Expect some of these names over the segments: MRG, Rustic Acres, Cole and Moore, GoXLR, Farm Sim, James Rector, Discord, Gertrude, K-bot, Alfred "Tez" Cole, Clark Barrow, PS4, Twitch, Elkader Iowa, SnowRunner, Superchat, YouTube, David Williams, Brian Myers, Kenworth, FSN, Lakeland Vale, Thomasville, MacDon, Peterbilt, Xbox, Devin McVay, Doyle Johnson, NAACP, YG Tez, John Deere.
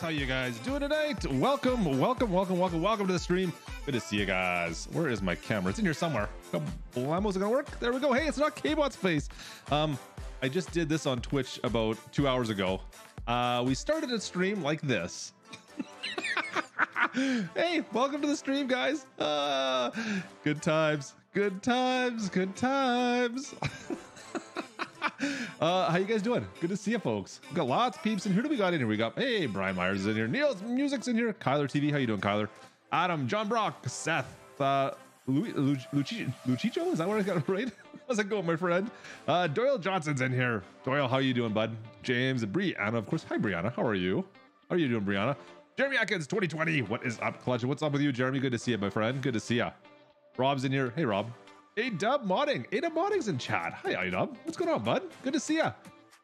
How you guys doing tonight? Welcome to the stream. Good to see you guys. Where is my camera? It's in here somewhere. Is it gonna work? There we go. Hey, it's not K-bot's face. I just did this on Twitch about 2 hours ago. We started a stream like this. Hey, welcome to the stream, guys. Good times. How you guys doing? Good to see you, folks. We got lots of peeps in here. Who do we got in here? We got, hey, Brian Myers is in here. Neil's Music's in here. Kyler TV, how you doing, Kyler? Adam, John Brock, Seth, Lucicho, is that where I got it right? How's it going, my friend? Doyle Johnson's in here. Doyle, how you doing, bud? James and Brianna, of course. Hi, Brianna. How are you? How are you doing, Brianna? Jeremy Atkins, 2020. What is up, Clutch? What's up with you, Jeremy? Good to see you, my friend. Good to see ya. Rob's in here. Hey, Rob. A-Dub Modding. A-Dub Modding's in chat. Hi, A-Dub. What's going on, bud? Good to see ya.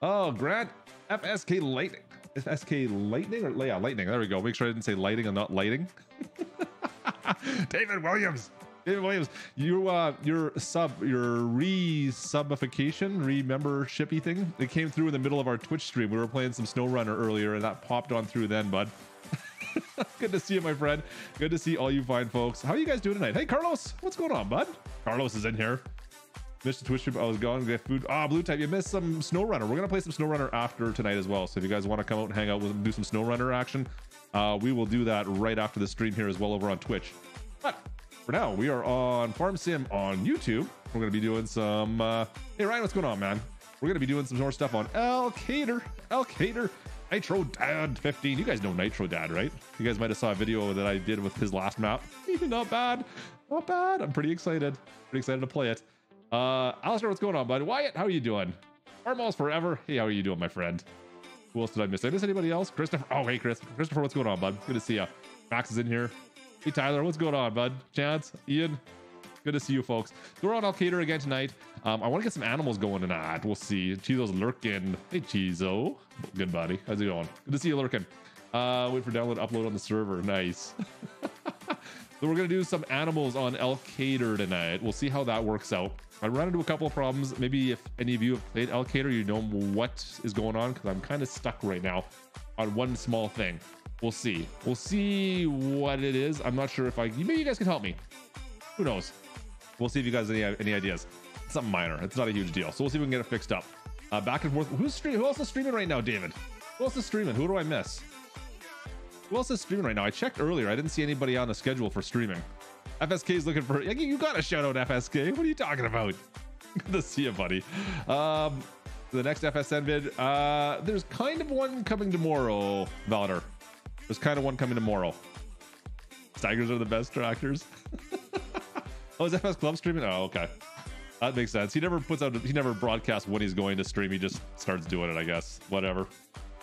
Oh, Grant. FSK Lightning. FSK Lightning? Or, yeah, Lightning. There we go. Make sure I didn't say lighting and not lighting. David Williams. David Williams. Your re-subification, re-membershipy thing, it came through in the middle of our Twitch stream. We were playing some SnowRunner earlier, and that popped on through then, bud. Good to see you, my friend. Good to see all you fine folks. How are you guys doing tonight? Hey, Carlos, what's going on, bud? Carlos is in here. Missed the Twitch stream. I was gone. Get food. Ah, Blue Type, you missed some SnowRunner. We're gonna play some SnowRunner after tonight as well. So if you guys want to come out and hang out with them, do some SnowRunner action, we will do that right after the stream here as well over on Twitch. But for now, we are on Farm Sim on YouTube. We're gonna be doing some. Hey Ryan, what's going on, man? We're gonna be doing some more stuff on Elkader, Nitro Dad 15. You guys know Nitro Dad, right? You guys might have saw a video that I did with his last map. Not bad, not bad. I'm pretty excited. Pretty excited to play it. Alistair, what's going on, bud? Wyatt, how are you doing? Farmall's forever. Hey, how are you doing, my friend? Who else did I miss? Did I miss anybody else? Christopher. Oh, hey, Chris. Christopher, what's going on, bud? Good to see you. Max is in here. Hey, Tyler, what's going on, bud? Chance, Ian, good to see you, folks. We're on Elkader again tonight. I want to get some animals going tonight. We'll see. Chizo's lurking. Hey, Chizo. Good buddy. How's it going? Good to see you lurking. Wait for download, upload on the server. Nice. So we're gonna do some animals on Elkader tonight. We'll see how that works out. I run into a couple of problems. Maybe if any of you have played Elkader, you know what is going on, because I'm kind of stuck right now on one small thing. We'll see. We'll see what it is. I'm not sure if I. Maybe you guys can help me. Who knows? We'll see if you guys have any ideas. It's something minor. It's not a huge deal. So we'll see if we can get it fixed up. Back and forth. Who else is streaming right now, David? Who else is streaming? Who do I miss? Who else is streaming right now? I checked earlier. I didn't see anybody on the schedule for streaming. FSK is looking for... You got a shout out, FSK. What are you talking about? Good to see you, buddy. The next FSN vid. There's kind of one coming tomorrow, Valder. There's kind of one coming tomorrow. Tigers are the best tractors. Oh, is FS Club streaming? Oh, okay. That makes sense. He never puts out... He never broadcasts when he's going to stream. He just starts doing it, I guess. Whatever.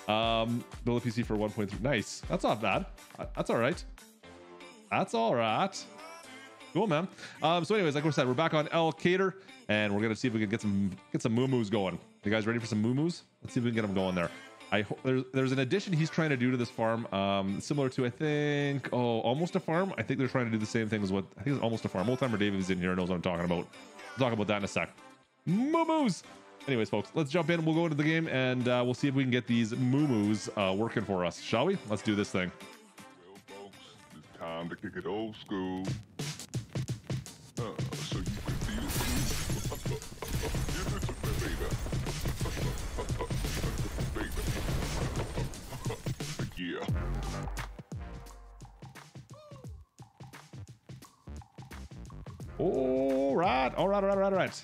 Build a PC for 1.3. Nice. That's not bad. That's all right. That's all right. Cool, man. So anyways, like we said, we're back on Elkader, and we're gonna see if we can get some moo-moos going. You guys ready for some moo-moos? Let's see if we can get them going there. I hope there's an addition he's trying to do to this farm, similar to, I think, oh, Almost a Farm. I think they're trying to do the same thing as what I think it's Almost a Farm. Old timer David is in here and knows what I'm talking about. We'll talk about that in a sec. Moo-moos. Anyways, folks, let's jump in. We'll go into the game, and we'll see if we can get these moo-moos working for us, shall we? Let's do this thing. Well, folks, it's time to kick it old school. So you can feel cool. Yeah. All right.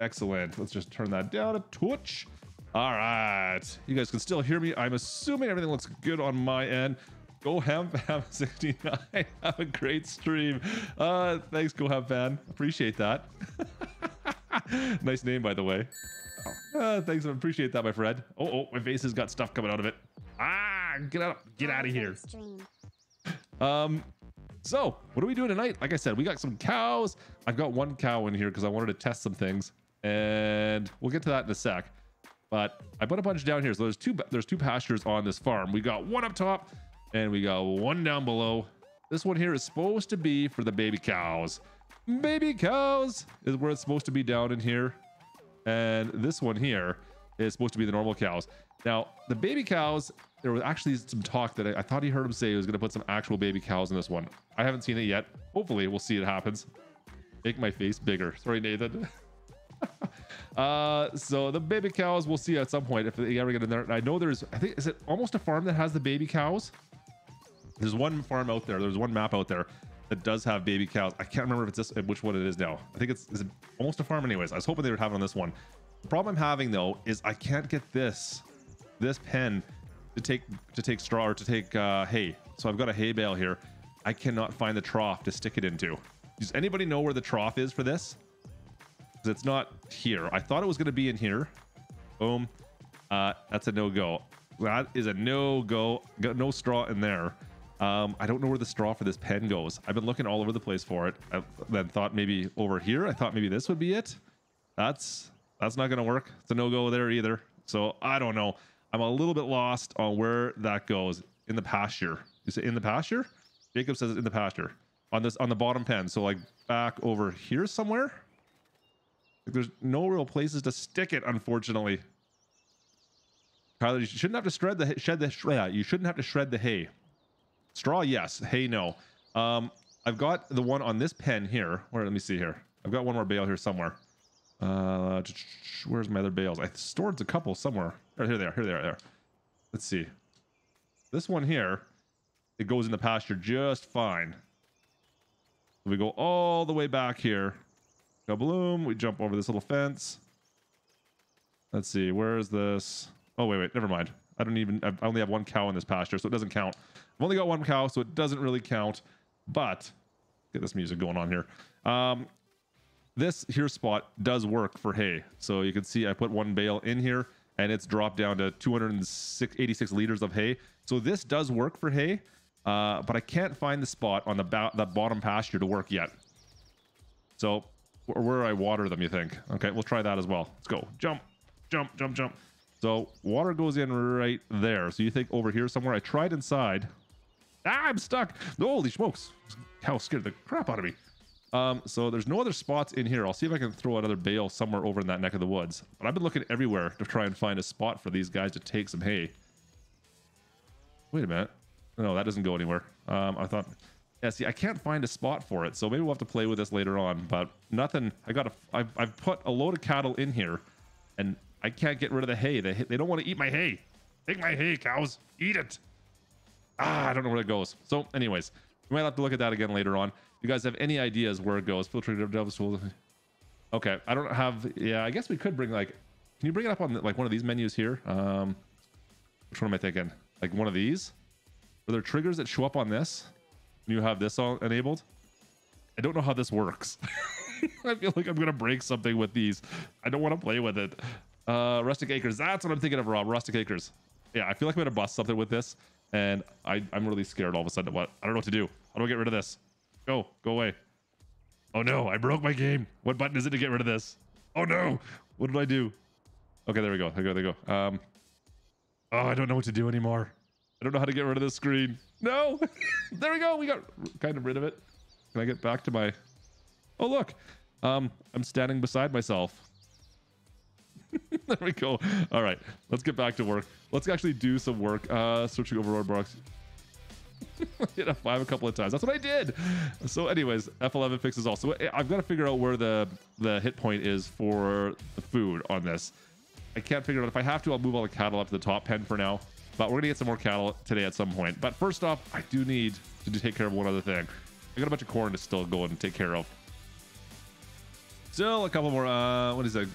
Excellent. Let's just turn that down a touch. All right. You guys can still hear me. I'm assuming everything looks good on my end. Go Ham Fan 69. Have a great stream. Thanks, Go Ham Fan. Appreciate that. Nice name, by the way. Thanks. I appreciate that, my friend. Oh, my face has got stuff coming out of it. Ah, get out of here. So what are we doing tonight? Like I said, we got some cows. I've got one cow in here because I wanted to test some things, and we'll get to that in a sec. But I put a bunch down here. So there's two pastures on this farm. We got one up top and we got one down below. This one here is supposed to be for the baby cows. Baby cows is where it's supposed to be down in here. And this one here is supposed to be the normal cows. Now, the baby cows, there was actually some talk that I thought he heard him say he was going to put some actual baby cows in this one. I haven't seen it yet. Hopefully, we'll see it happens. Make my face bigger. Sorry, Nathan. So the baby cows, we'll see at some point if they ever get in there. And I know there's, I think, is it Almost a Farm that has the baby cows? There's one farm out there. There's one map out there that does have baby cows. I can't remember if it's this, which one it is now. I think it's Almost a Farm anyways. I was hoping they would have it on this one. The problem I'm having, though, is I can't get this pen to take straw or to take hay. So I've got a hay bale here. I cannot find the trough to stick it into. Does anybody know where the trough is for this? Because it's not here. I thought it was going to be in here. Boom. That's a no-go. That is a no-go. Got no straw in there. I don't know where the straw for this pen goes. I've been looking all over the place for it. I then thought maybe over here. I thought maybe this would be it. That's not going to work. It's a no-go there either. So I don't know. I'm a little bit lost on where that goes in the pasture. You say in the pasture? Jacob says it's in the pasture on the bottom pen. So like back over here somewhere. Like there's no real places to stick it, unfortunately. Tyler, you shouldn't have to shred the hay. Straw, yes. Hay, no. I've got the one on this pen here. Where? Let me see here. I've got one more bale here somewhere. Where's my other bales? I stored a couple somewhere. Oh, here they are. Here they are. There. Let's see. This one here, it goes in the pasture just fine. We go all the way back here. Kabloom. We jump over this little fence. Let's see. Where is this? Oh, wait, wait. Never mind. I don't even... I only have one cow in this pasture, so it doesn't count. I've only got one cow, so it doesn't really count. But... get this music going on here. This here spot does work for hay. So you can see I put one bale in here, and it's dropped down to 286 liters of hay. So this does work for hay, but I can't find the spot on the bottom pasture to work yet. So... where I water them, you think? Okay, we'll try that as well. Let's go. Jump, jump, jump, jump. So water goes in right there. So you think over here somewhere? I tried inside. Ah, I'm stuck. Holy smokes. Cow scared the crap out of me. So there's no other spots in here. I'll see if I can throw another bale somewhere over in that neck of the woods. But I've been looking everywhere to try and find a spot for these guys to take some hay. Wait a minute. No, that doesn't go anywhere. I thought... yeah, see, I can't find a spot for it, so maybe we'll have to play with this later on. But nothing. I've put a load of cattle in here, and I can't get rid of the hay. They don't want to eat my hay. Take my hay, cows. Eat it. Ah, I don't know where it goes. So, anyways, we might have to look at that again later on. If you guys have any ideas where it goes? Okay, I don't have. Yeah, I guess we could bring like. Can you bring it up on like one of these menus here? Which one am I thinking? Like one of these? Are there triggers that show up on this? You have this all enabled. I don't know how this works. I feel like I'm gonna break something with these. I don't want to play with it. Rustic Acres, that's what I'm thinking of, Rob. Rustic Acres. Yeah, I feel like I'm gonna bust something with this, and I'm really scared all of a sudden. What? I don't know what to do. How do I get rid of this? Go away. Oh no, I broke my game. What button is it to get rid of this? Oh no, what did I do? Okay, there we go. There we go. Oh, I don't know what to do anymore. I don't know how to get rid of this screen. No. There we go. We got kind of rid of it. Can I get back to my... oh, look. I'm standing beside myself. There we go. All right. Let's get back to work. Let's actually do some work. Searching over our box. Hit F5 a couple of times. That's what I did. So anyways, F11 fixes all. So I've got to figure out where the hit point is for the food on this. I can't figure it out. If I have to, I'll move all the cattle up to the top pen for now. But we're going to get some more cattle today at some point. But first off, I do need to take care of one other thing. I got a bunch of corn to still go and take care of. Still a couple more. What is that?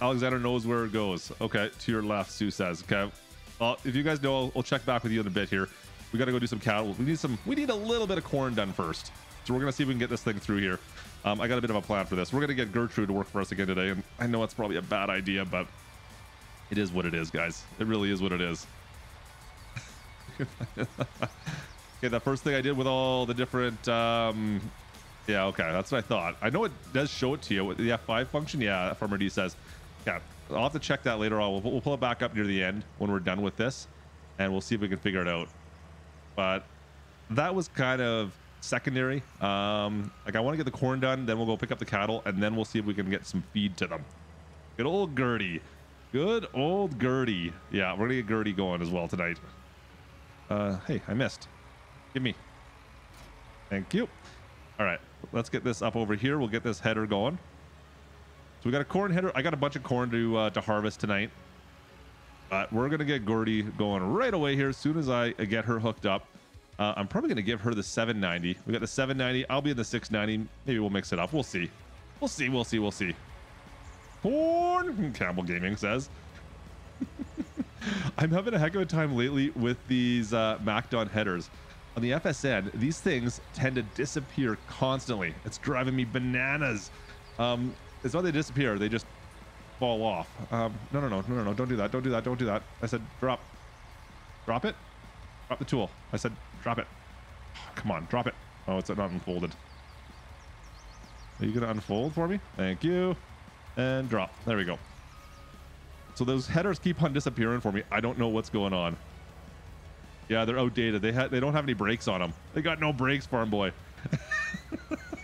Alexander knows where it goes. Okay, to your left, Sue says. Okay. Well, if you guys know, I'll check back with you in a bit here. We got to go do some cattle. We need a little bit of corn done first. So we're going to see if we can get this thing through here. I got a bit of a plan for this. We're going to get Gertrude to work for us again today. And I know it's probably a bad idea, but... it is what it is, guys. It really is what it is. Okay, that first thing I did with all the different... yeah, okay, that's what I thought. I know it does show it to you. The F5 function? Yeah, Farmer D says. Yeah, I'll have to check that later on. We'll pull it back up near the end when we're done with this, and we'll see if we can figure it out. But that was kind of secondary. Like, I want to get the corn done, then we'll go pick up the cattle, and then we'll see if we can get some feed to them. Good old Gertie. Good old Gertie. Yeah, we're gonna get Gertie going as well tonight. Hey, I missed. Give me. Thank you. All right, let's get this up over here. We'll get this header going. So we got a corn header. I got a bunch of corn to harvest tonight. But we're gonna get Gertie going right away here as soon as I get her hooked up. I'm probably gonna give her the 790. We got the 790. I'll be in the 690. Maybe we'll mix it up. We'll see. We'll see. We'll see. We'll see. Corn, Campbell Gaming says. I'm having a heck of a time lately with these MacDon headers. On the FSN, these things tend to disappear constantly. It's driving me bananas. It's not they disappear, they just fall off. No, don't do that, don't do that, don't do that. I said drop. Drop it? Drop the tool. I said drop it. Come on, drop it. Oh, it's not unfolded. Are you gonna unfold for me? Thank you. And drop. There we go. So those headers keep on disappearing for me. I don't know what's going on. Yeah, they're outdated. They don't have any brakes on them. They got no brakes, Farm Boy.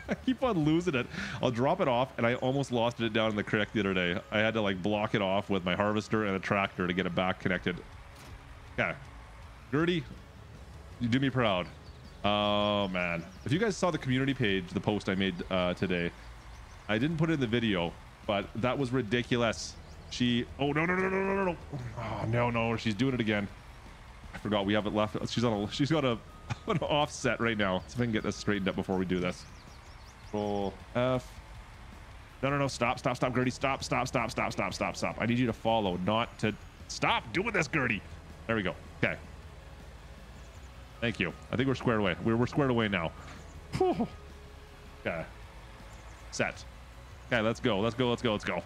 I keep on losing it. I'll drop it off, and I almost lost it down in the creek the other day. I had to like block it off with my harvester and a tractor to get it back connected. Yeah, Gertie, You do me proud. Oh man, if you guys saw the community page, the post I made today, I didn't put it in the video, but that was ridiculous. She, oh no no no no no no, oh no no, she's doing it again. I forgot we haven't left. She's on a, she's got a an offset right now. Let's see if I can get this straightened up before we do this. Control F. No no no, stop stop stop, Gertie, stop stop stop stop stop stop stop. I need you to follow, not to stop doing this, Gertie. There we go. Okay. Thank you. I think we're squared away. We're squared away now. Whew. Okay. Set. Okay, let's go. Let's go. Let's go. Let's go.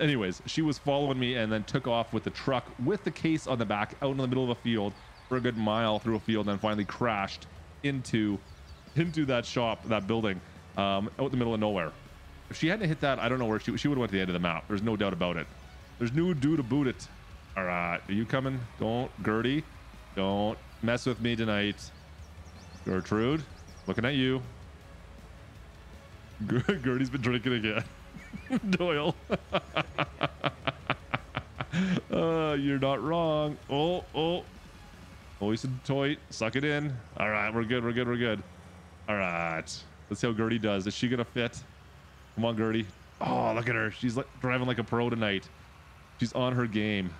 Anyways, she was following me and then took off with the truck with the case on the back out in the middle of a field for a good mile through a field, and then finally crashed into that shop, that building, out in the middle of nowhere. If she hadn't hit that, I don't know where she would have went to the end of the map. There's no doubt about it. There's no do to boot it. All right. Are you coming? Don't, Gertie. Don't mess with me tonight. Gertrude, looking at you. Gertie's been drinking again. Doyle. You're not wrong. Oh, oh. Always and toy. Suck it in. All right. We're good. We're good. We're good. All right. Let's see how Gertie does. Is she going to fit? Come on, Gertie. Oh, look at her. She's like driving like a pro tonight. She's on her game.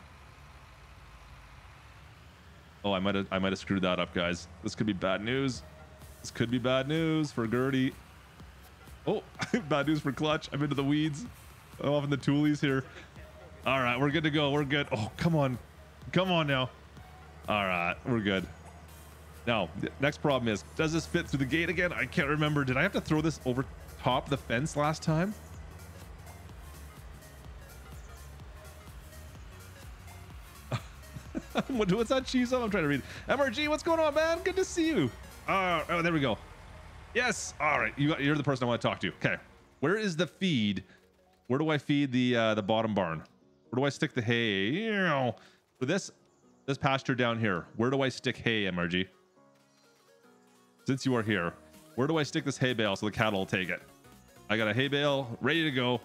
Oh, I might have screwed that up, guys. This could be bad news. This could be bad news for Gertie. Oh, bad news for Clutch. I'm into the weeds. I'm off in the toolies here. All right, we're good to go. We're good. Oh, come on. Come on now. All right, we're good. Now, the next problem is, does this fit through the gate again? I can't remember. Did I have to throw this over top the fence last time? What's that cheese on? I'm trying to read. MRG, what's going on, man? Good to see you. Oh, there we go. Yes. All right. You're the person I want to talk to. Okay. Where is the feed? Where do I feed the bottom barn? Where do I stick the hay? You know, for this pasture down here, where do I stick hay, MRG? Since you are here, where do I stick this hay bale so the cattle will take it? I got a hay bale ready to go.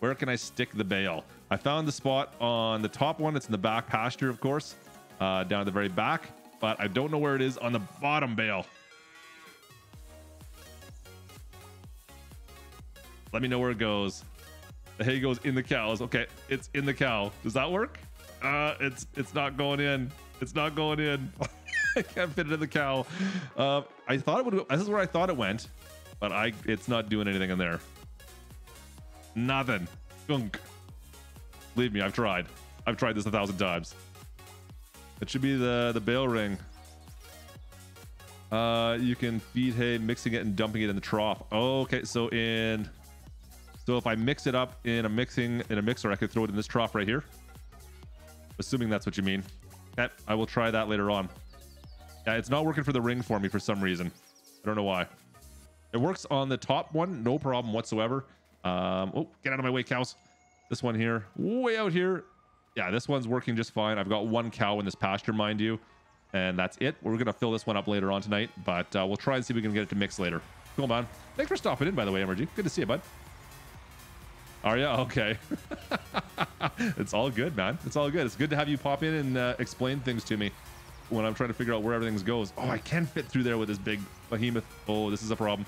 Where can I stick the bale? I found the spot on the top one. It's in the back pasture, of course. Down at the very back, but I don't know where it is on the bottom bale. Let me know where it goes. The hay goes in the cows. Okay, it's in the cow. Does that work? It's not going in. It's not going in. I can't fit it in the cow. I thought it would go. This is where I thought it went, but it's not doing anything in there. Nothing. Gunk. Believe me, I've tried. I've tried this 1,000 times. It should be the bale ring. You can feed hay, mixing it and dumping it in the trough. Okay, so if I mix it up in a mixer, I could throw it in this trough right here. Assuming that's what you mean. Okay, I will try that later on. Yeah, it's not working for the ring for me for some reason. I don't know why. It works on the top one, no problem whatsoever. Oh, get out of my way, cows. This one here, way out here. Yeah, this one's working just fine. I've got one cow in this pasture, mind you, and that's it. We're going to fill this one up later on tonight, but we'll try and see if we can get it to mix later. Cool, man. Thanks for stopping in, by the way, MRG. Good to see you, bud. Are ya? Okay. It's all good, man. It's all good. It's good to have you pop in and explain things to me when I'm trying to figure out where everything goes. Oh, I can fit through there with this big behemoth. Oh, this is a problem.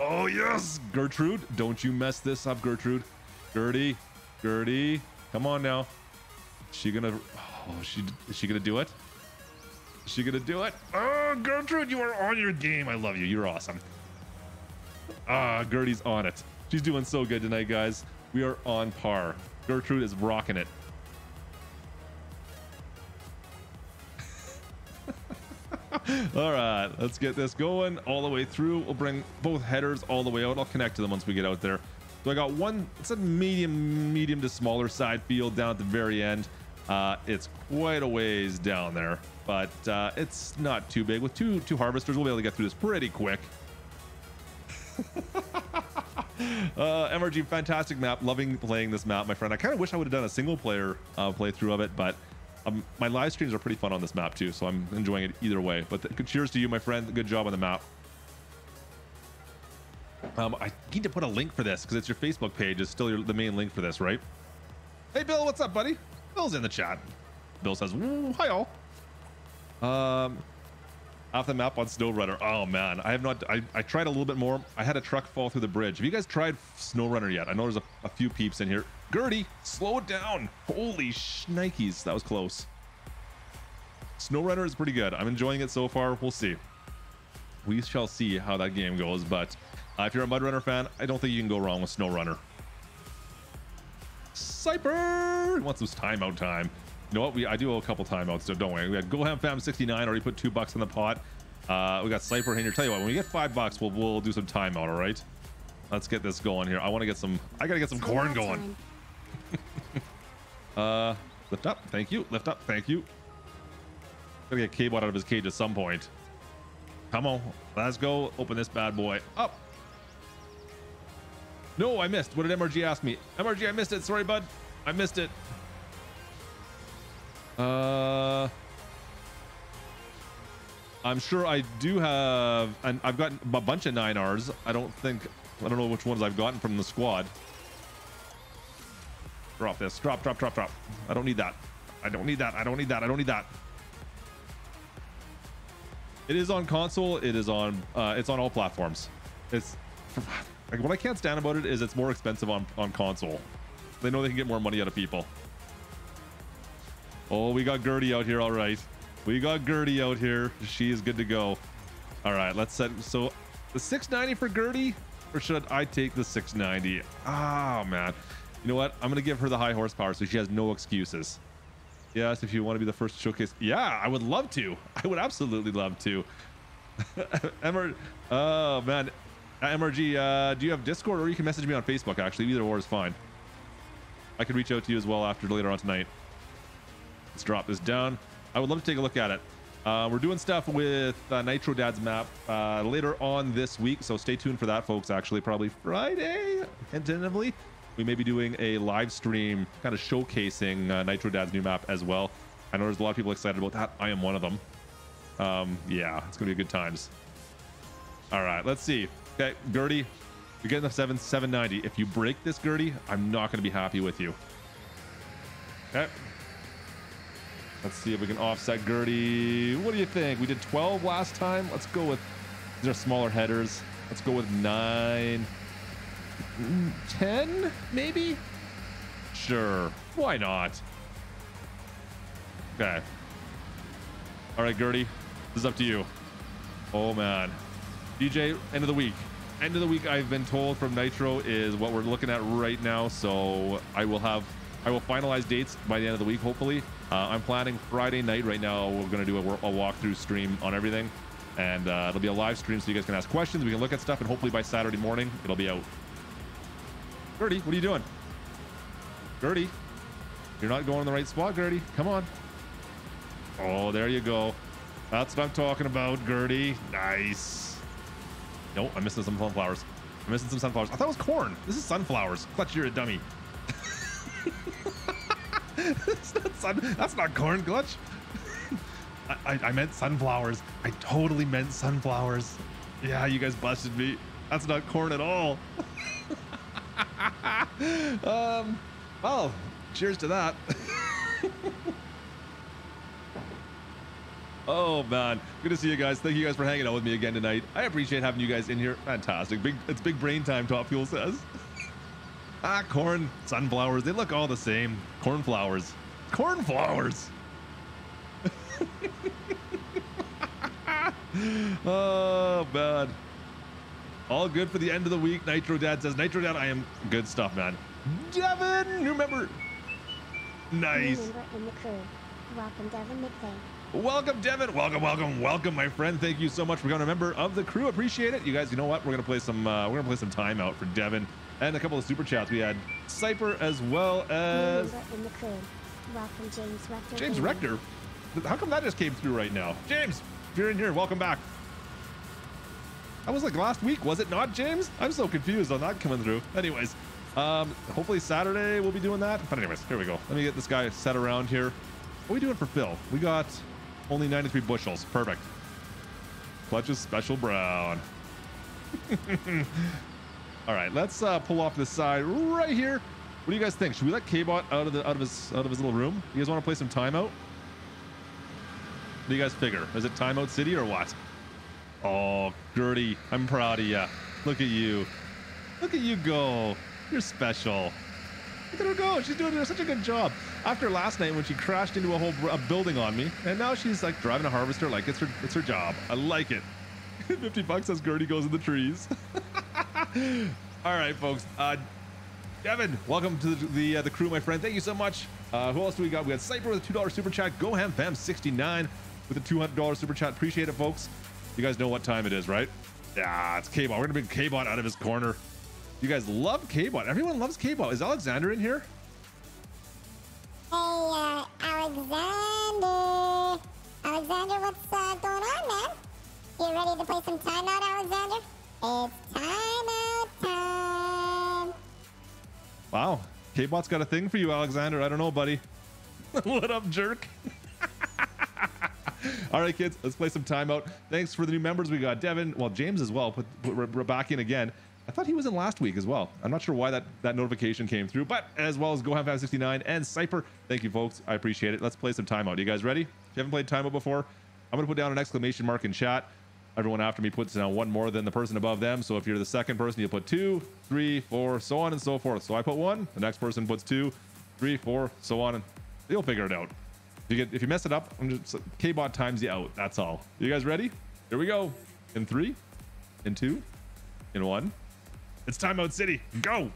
Oh, yes! Gertrude, don't you mess this up, Gertrude. Gertie. Gertie. Come on now. Is she gonna? Oh, is she gonna do it? Is she gonna do it? Oh, Gertrude, you are on your game. I love you. You're awesome. Ah, Gertie's on it. She's doing so good tonight, guys. We are on par. Gertrude is rocking it. All right, let's get this going all the way through. We'll bring both headers all the way out. I'll connect to them once we get out there. So I got one, it's a medium to smaller side field down at the very end. It's quite a ways down there, but it's not too big. With two harvesters, we'll be able to get through this pretty quick. MRG, fantastic map. Loving playing this map, my friend. I kind of wish I would have done a single player playthrough of it, but my live streams are pretty fun on this map too, so I'm enjoying it either way. But cheers to you, my friend. Good job on the map. I need to put a link for this because it's your Facebook page. It's still the main link for this, right? Hey, Bill, what's up, buddy? Bill's in the chat. Bill says, hi, all. Off the map on SnowRunner. Oh man, I have not. I tried a little bit more. I had a truck fall through the bridge. Have you guys tried SnowRunner yet? I know there's a few peeps in here. Gertie, slow it down. Holy shnikes, that was close. SnowRunner is pretty good. I'm enjoying it so far. We'll see. We shall see how that game goes. But if you're a MudRunner fan, I don't think you can go wrong with SnowRunner. Cyper wants some timeout time. You know what? I do owe a couple timeouts, so don't worry. We had GoHamFam69 already put $2 in the pot. We got Cypher here. Tell you what, when we get $5, we'll do some timeout, all right? Let's get this going here. I want to get some. I gotta get some corn going. Lift up, thank you. Lift up, thank you. Gotta get K-bot out of his cage at some point. Come on, let's go. Open this bad boy up. No, I missed. What did MRG ask me? MRG, I missed it. Sorry, bud. I missed it. I'm sure I do have, and I've got a bunch of 9Rs. I don't know which ones I've gotten from the squad. Drop this. Drop, drop, drop, drop. I don't need that. I don't need that. I don't need that. I don't need that. It is on console. It is on, it's on all platforms. It's, like, what I can't stand about it is it's more expensive on console. They know they can get more money out of people. Oh, we got Gertie out here. All right, we got Gertie out here. She is good to go. All right, let's set. So the 690 for Gertie, or should I take the 690? Ah, man, you know what? I'm gonna give her the high horsepower so she has no excuses. Yes, if you want to be the first to showcase. Yeah, I would love to. I would absolutely love to. MRG, oh man, MRG, do you have Discord, or you can message me on Facebook? Actually, either or is fine. I can reach out to you as well after later on tonight. Let's drop this down. I would love to take a look at it. We're doing stuff with Nitro Dad's map later on this week, so stay tuned for that, folks. Actually, probably Friday, tentatively. We may be doing a live stream kind of showcasing Nitro Dad's new map as well. I know there's a lot of people excited about that. I am one of them. Yeah, it's going to be good times. All right, let's see. Okay, Gertie, you're getting the 790. If you break this, Gertie, I'm not going to be happy with you. Okay. Let's see if we can offset Gertie. What do you think? We did 12 last time. Let's go with, these are smaller headers. Let's go with 9, 10, maybe? Sure, why not? Okay. All right, Gertie, this is up to you. Oh man. DJ, end of the week. End of the week, I've been told from Nitro, is what we're looking at right now. So I will finalize dates by the end of the week, hopefully. I'm planning Friday night right now. We're going to do a walkthrough stream on everything, and it'll be a live stream, so you guys can ask questions. We can look at stuff, and hopefully by Saturday morning, it'll be out. Gertie, what are you doing? Gertie, you're not going in the right spot, Gertie. Come on. Oh, there you go. That's what I'm talking about, Gertie. Nice. Nope, I'm missing some sunflowers. I'm missing some sunflowers. I thought it was corn. This is sunflowers. Clutch, you're a dummy. That's not corn, Glutch. I meant sunflowers. I totally meant sunflowers. Yeah, you guys busted me. That's not corn at all. Well, cheers to that. Oh man, good to see you guys. Thank you guys for hanging out with me again tonight. I appreciate having you guys in here. Fantastic. It's big brain time, Top Fuel says. Ah, corn, sunflowers, they look all the same. Cornflowers. Cornflowers! Oh, man. All good for the end of the week, Nitro Dad says. Nitro Dad, I am good stuff, man. Devin, new member. Nice. New member in the crew. Welcome, Devin McVay. Welcome, Devin. Welcome, welcome, welcome, my friend. Thank you so much for being a member of the crew. Appreciate it. You guys, you know what? We're gonna play some. We're gonna play some timeout for Devin. And a couple of super chats. We had Cyper as well as in the crew. Welcome, James Rector. James Rector? How come that just came through right now? James, if you're in here, welcome back. That was like last week, was it not, James? I'm so confused on that coming through. Anyways, hopefully Saturday we'll be doing that. But anyways, here we go. Let me get this guy set around here. What are we doing for Phil? We got only 93 bushels. Perfect. Clutch's special brown. All right, let's pull off this side right here. What do you guys think? Should we let K-bot out of his little room? You guys want to play some timeout? What do you guys figure? Is it Timeout City or what? Oh, Gertie, I'm proud of you. Look at you. Look at you go. You're special. Look at her go. She's doing such a good job. After last night when she crashed into a building on me, and now she's like driving a harvester like it's her job. I like it. $50 as Gertie goes in the trees. All right, folks. Devin, welcome to the crew, my friend. Thank you so much. Who else do we got? We got Cypher with a $2 super chat. Go Ham Fam 69 with a $200 super chat. Appreciate it, folks. You guys know what time it is, right? Yeah, it's K-bot. We're gonna bring K-bot out of his corner. You guys love K-bot. Everyone loves K-bot. Is Alexander in here? Hey, Alexander. Alexander, what's going on, man? You ready to play some timeout, Alexander? It's timeout time. Wow, K-bot's got a thing for you, Alexander. I don't know, buddy. What up, jerk? All right, kids, let's play some timeout. Thanks for the new members. We got Devin, well, James as well. We're back in again. I thought he was in last week as well. I'm not sure why that notification came through, but as well as GoHamFam69 and Cypher. Thank you, folks. I appreciate it. Let's play some timeout. You guys ready? If you haven't played timeout before, I'm going to put down an exclamation mark in chat. Everyone after me puts down one more than the person above them. So if you're the second person, you put 2, 3, 4, so on and so forth. So I put 1, the next person puts 2, 3, 4, so on, and you'll figure it out. If you mess it up, I'm just K-bot times you out. That's all. You guys ready? Here we go. In 3, in 2, in 1. It's Timeout City. Go.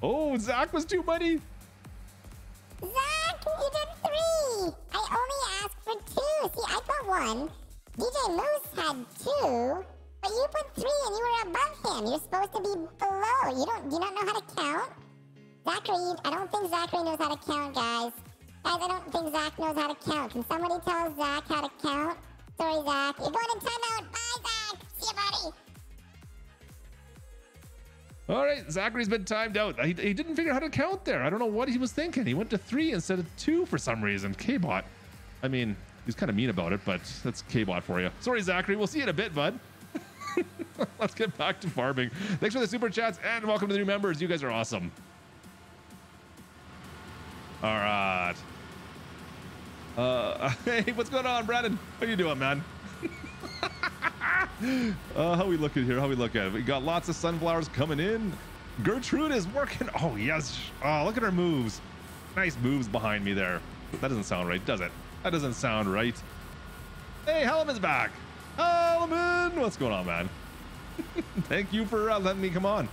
Oh, Zach was too muddy. Zach, you did 3. I only asked for 2. See, I put 1. DJ Moose had 2, but you put 3 and you were above him. You're supposed to be below. You don't know how to count. Zachary, I don't think Zachary knows how to count, guys. Guys, I don't think Zach knows how to count. Can somebody tell Zach how to count? Sorry, Zach. You're going in timeout. Bye, Zach. See you, buddy. All right, Zachary's been timed out. He didn't figure out how to count there. I don't know what he was thinking. He went to 3 instead of 2 for some reason. K-bot. I mean, he's kind of mean about it, but that's K-bot for you. Sorry, Zachary. We'll see you in a bit, bud. Let's get back to farming. Thanks for the super chats and welcome to the new members. You guys are awesome. All right. Hey, what's going on, Brandon? How you doing, man? How we looking here? How we look at it? We got lots of sunflowers coming in. Gertrude is working. Oh, yes. Oh, look at her moves. Nice moves behind me there. That doesn't sound right, does it? That doesn't sound right. Hey, Hellman's back. Hellman, what's going on, man? Thank you for letting me come on.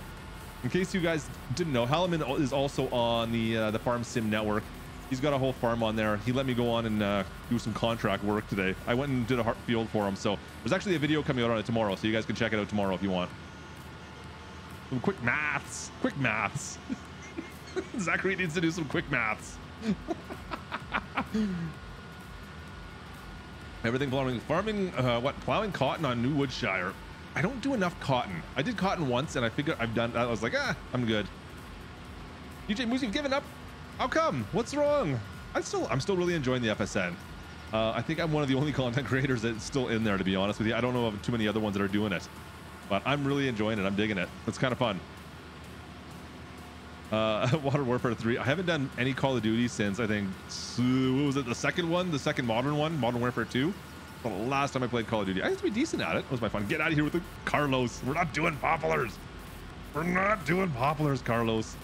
In case you guys didn't know, Hellman is also on the Farm Sim network. He's got a whole farm on there. He let me go on and do some contract work today. I went and did a hard field for him. So there's actually a video coming out on it tomorrow. So you guys can check it out tomorrow if you want. Some quick maths. Quick maths. Zachary needs to do some quick maths. Everything plowing cotton on New Woodshire. I don't do enough cotton. I did cotton once and I figured I've done that. I was like, ah, I'm good. DJ Moose, you've given up? How come? What's wrong? I'm still really enjoying the FSN. I think I'm one of the only content creators that's still in there, to be honest with you. I don't know of too many other ones that are doing it, but I'm really enjoying it. I'm digging it. It's kind of fun. Modern Warfare 3. I haven't done any Call of Duty since, I think, what was it? The second one? The second modern one? Modern Warfare 2? The last time I played Call of Duty. I used to be decent at it. It was my fun. Get out of here with the Carlos. We're not doing poplars. We're not doing poplars, Carlos.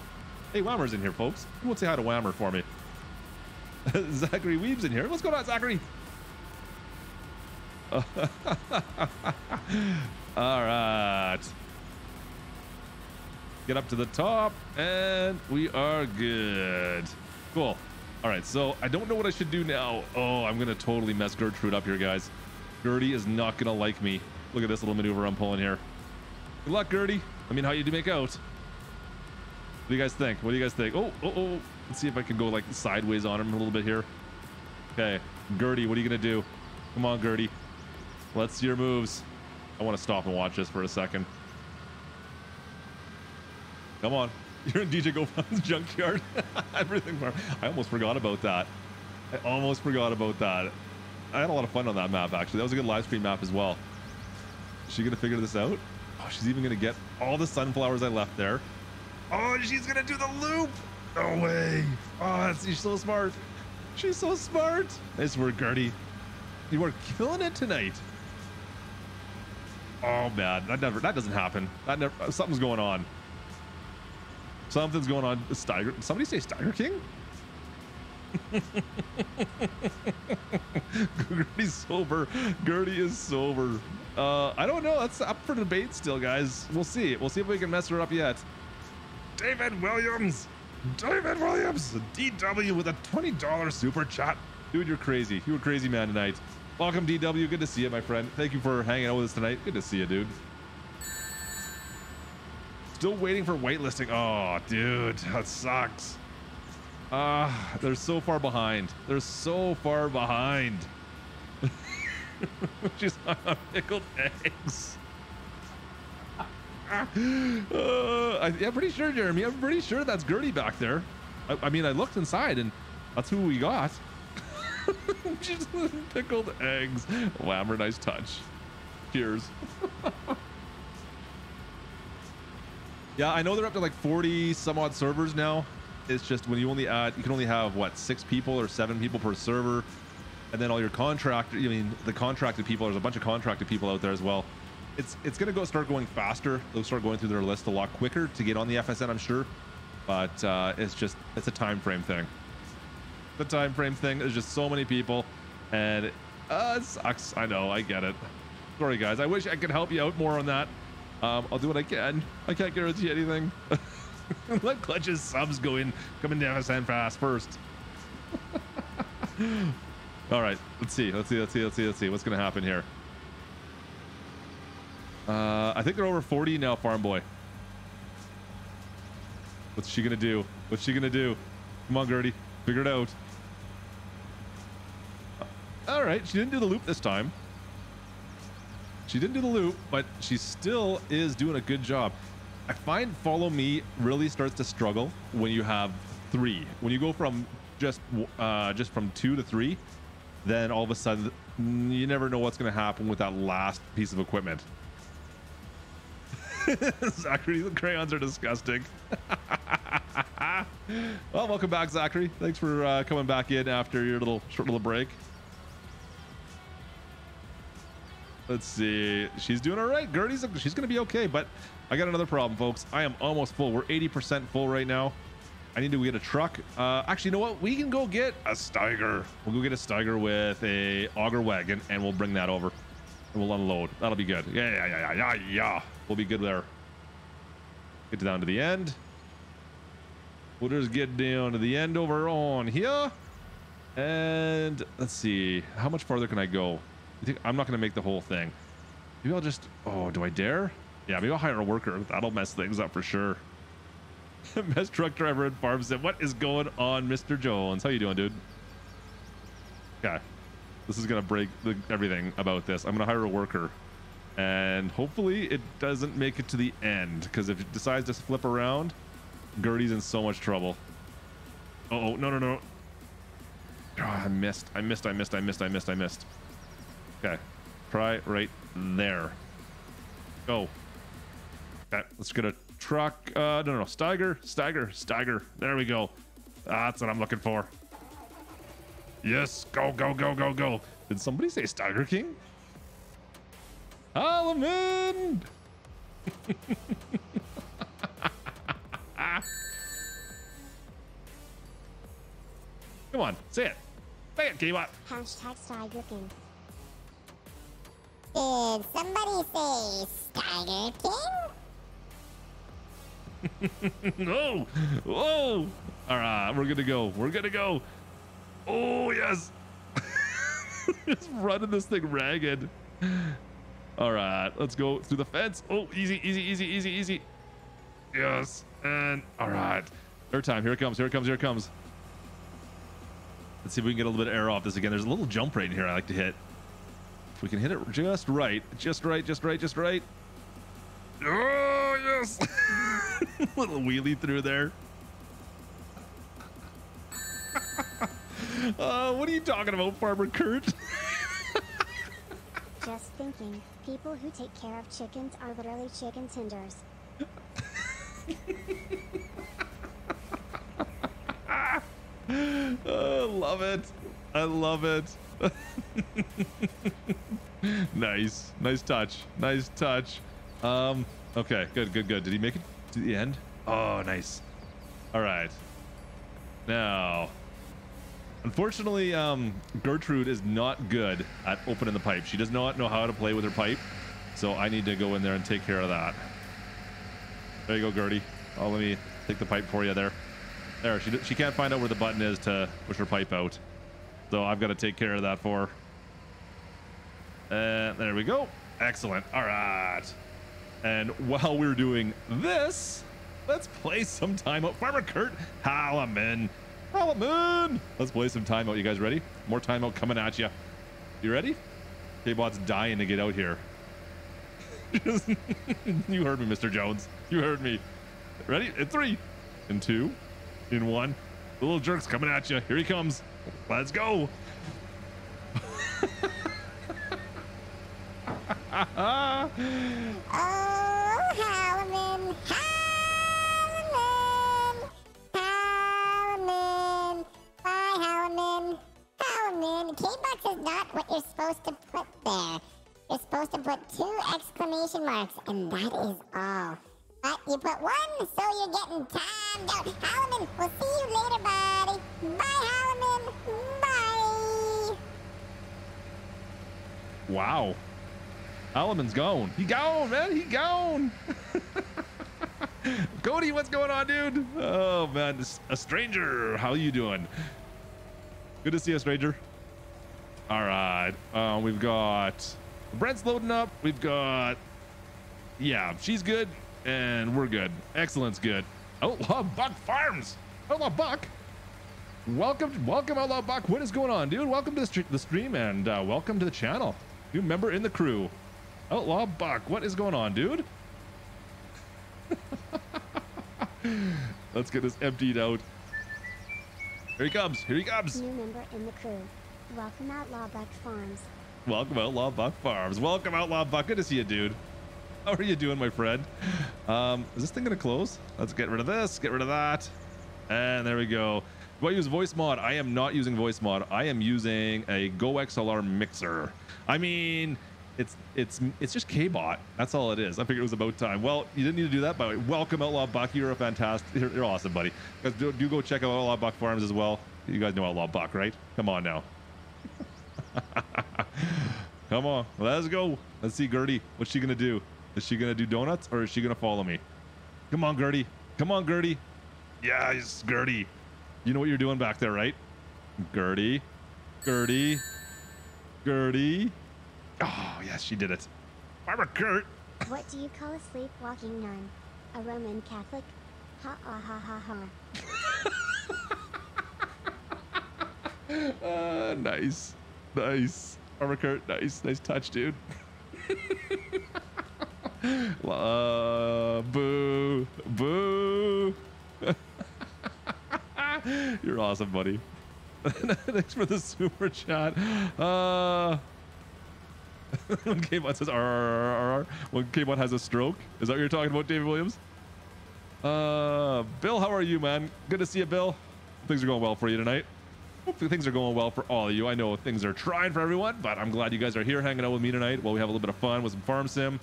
Hey, Whammer's in here, folks. Who won't say hi to Whammer for me? Zachary Weaves in here. What's going on, Zachary? All right. Get up to the top, and we are good. Cool. All right, so I don't know what I should do now. Oh, I'm going to totally mess Gertrude up here, guys. Gertie is not going to like me. Look at this little maneuver I'm pulling here. Good luck, Gertie. I mean, how you do make out? What do you guys think? What do you guys think? Oh. Let's see if I can go like sideways on him a little bit here. Okay, Gertie, what are you going to do? Come on, Gertie. Let's see your moves. I want to stop and watch this for a second. Come on. You're in DJ GoFund's junkyard. Everything. I almost forgot about that. I had a lot of fun on that map, actually. That was a good live stream map as well. Is she going to figure this out? Oh, she's even going to get all the sunflowers I left there. Oh, she's going to do the loop. No way. Oh, she's so smart. She's so smart. Nice work, Gertie. You are killing it tonight. Oh man, that doesn't happen. Something's going on. Something's going on. Somebody say Steiger King? Gertie's sober. Gertie is sober. I don't know. That's up for debate still, guys. We'll see. We'll see if we can mess her up yet. David Williams. David Williams. DW with a $20 super chat. Dude, you're crazy. You were a crazy man tonight. Welcome, DW. Good to see you, my friend. Thank you for hanging out with us tonight. Good to see you, dude. Still waiting for whitelisting. Oh, dude, that sucks. They're so far behind. They're so far behind. She's on pickled eggs. I'm pretty sure, Jeremy. I'm pretty sure that's Gertie back there. I mean, I looked inside, and that's who we got. She's pickled eggs. Whammer, nice touch. Cheers. Yeah, I know they're up to like 40 some odd servers now. It's just when you only add, you can only have what, 6 people or 7 people per server, and then all your the contracted people. There's a bunch of contracted people out there as well. It's gonna start going faster. They'll start going through their list a lot quicker to get on the FSN, I'm sure. But it's a time frame thing. The time frame thing. There's just so many people, and it sucks. I know. I get it. Sorry, guys. I wish I could help you out more on that. I'll do what I can. I can't guarantee anything. Let Clutch's subs go in. Come into FSN fast first. All right. Let's see what's gonna happen here. I think they're over 40 now, Farm Boy. What's she gonna do? What's she gonna do? Come on, Gertie. Figure it out. All right. She didn't do the loop this time. She didn't do the loop, but she still is doing a good job. I find follow me really starts to struggle when you have 3. When you go from just from 2 to 3, then all of a sudden you never know what's going to happen with that last piece of equipment. Zachary, the crayons are disgusting. Well, welcome back, Zachary. Thanks for coming back in after your short little break. Let's see. She's doing all right. Gertie's, she's going to be okay, but I got another problem, folks. I am almost full. We're 80% full right now. I need to get a truck. Actually, you know what? We can go get a Steiger. We'll go get a Steiger with a auger wagon, and we'll bring that over, and we'll unload. That'll be good. Yeah. We'll be good there. Get down to the end. We'll just get down to the end over on here. And let's see. How much farther can I go? I'm not going to make the whole thing. Maybe I'll just... Oh, do I dare? Yeah, maybe I'll hire a worker. That'll mess things up for sure. Best truck driver in Farm Sim. What is going on, Mr. Jones? How you doing, dude? Okay. This is going to break everything about this. I'm going to hire a worker. And hopefully it doesn't make it to the end. Because if it decides to flip around, Gertie's in so much trouble. Uh-oh. No. Oh, I missed. Okay, try right there. Go. Okay, let's get a truck. No, Steiger. There we go. That's what I'm looking for. Yes, go. Did somebody say Steiger King? Holloman! Come on, say it. Say it, K-bot. Hashtag Steiger King. Did somebody say Steiger King? No! Whoa! Alright, we're gonna go. We're gonna go. Oh, yes! Just running this thing ragged. Alright, let's go through the fence. Oh, easy. Yes, and alright. Airtime, here it comes. Let's see if we can get a little bit of air off this again. There's a little jump right in here I like to hit. We can hit it just right. Oh yes. Little wheelie through there. What are you talking about, Farmer Kurt? Just thinking, people who take care of chickens are literally chicken tenders. I love it. Nice. Nice touch. Nice touch. Okay, good, good, good. Did he make it to the end? Oh, nice. All right. Now, unfortunately, Gertrude is not good at opening the pipe. She does not know how to play with her pipe. So I need to go in there and take care of that. There you go, Gertie. Oh, let me take the pipe for you there. There, she can't find out where the button is to push her pipe out. So I've got to take care of that for her. There we go. Excellent. All right. And while we're doing this, let's play some time out. Farmer Kurt Halliman. Halliman. Let's play some time out. You guys ready? More time out coming at you. You ready? K-bot's dying to get out here. You heard me, Mr. Jones. You heard me. Ready? In 3, in 2, in 1. The little jerk's coming at you. Here he comes. Let's go. Oh, Halliman, Halliman, Halliman. Bye, Halliman, Halliman. K-Box is not what you're supposed to put there. You're supposed to put 2 exclamation marks, and that is all. But you put 1, so you're getting timed out. Halliman, we'll see you later, buddy. Bye, Halliman. Bye. Wow. Halliman's gone. He gone, man. He gone. Cody, what's going on, dude? Oh, man. A stranger. How you doing? Good to see you, stranger. All right. We've got Brent's loading up. We've got... Yeah, she's good. And we're good. Excellent's good. Outlaw Buck Farms. Outlaw Buck. Welcome, welcome, Outlaw Buck. What is going on, dude? Welcome to the stream and welcome to the channel. New member in the crew. Outlaw Buck, what is going on, dude? Let's get this emptied out. Here he comes. Here he comes. New member in the crew. Welcome, Outlaw Buck Farms. Welcome, Outlaw Buck Farms. Welcome, Outlaw Buck. Good to see you, dude. How are you doing, my friend? Is this thing going to close? Let's get rid of this. Get rid of that. And there we go. Do I use voice mod? I am not using voice mod. I am using a Go XLR mixer. I mean... It's just K-bot. That's all it is. I figured it was about time. Well, you didn't need to do that, by the way. Welcome, Outlaw Buck. You're a fantastic. You're awesome, buddy. Guys, do go check out Outlaw Buck Farms as well. You guys know Outlaw Buck, right? Come on now. Come on. Let's go. Let's see Gertie. What's she gonna do? Is she gonna do donuts or is she gonna follow me? Come on, Gertie. Come on, Gertie. Yes, Gertie. You know what you're doing back there, right? Gertie. Gertie. Gertie. Oh, yes, she did it. Barbara Kurt. What do you call a sleepwalking nun? A Roman Catholic? Ha ha ha ha ha. Nice. Nice. Barbara Kurt, nice. Nice touch, dude. Boo. Boo. You're awesome, buddy. Thanks for the super chat. When K-bot says RRRR, when K-bot has a stroke. Is that what you're talking about, David Williams? Bill, how are you, man? Good to see you, Bill. Things are going well for you tonight. Hopefully things are going well for all of you. I know things are trying for everyone, but I'm glad you guys are here hanging out with me tonight while we have a little bit of fun with some Farm Sim.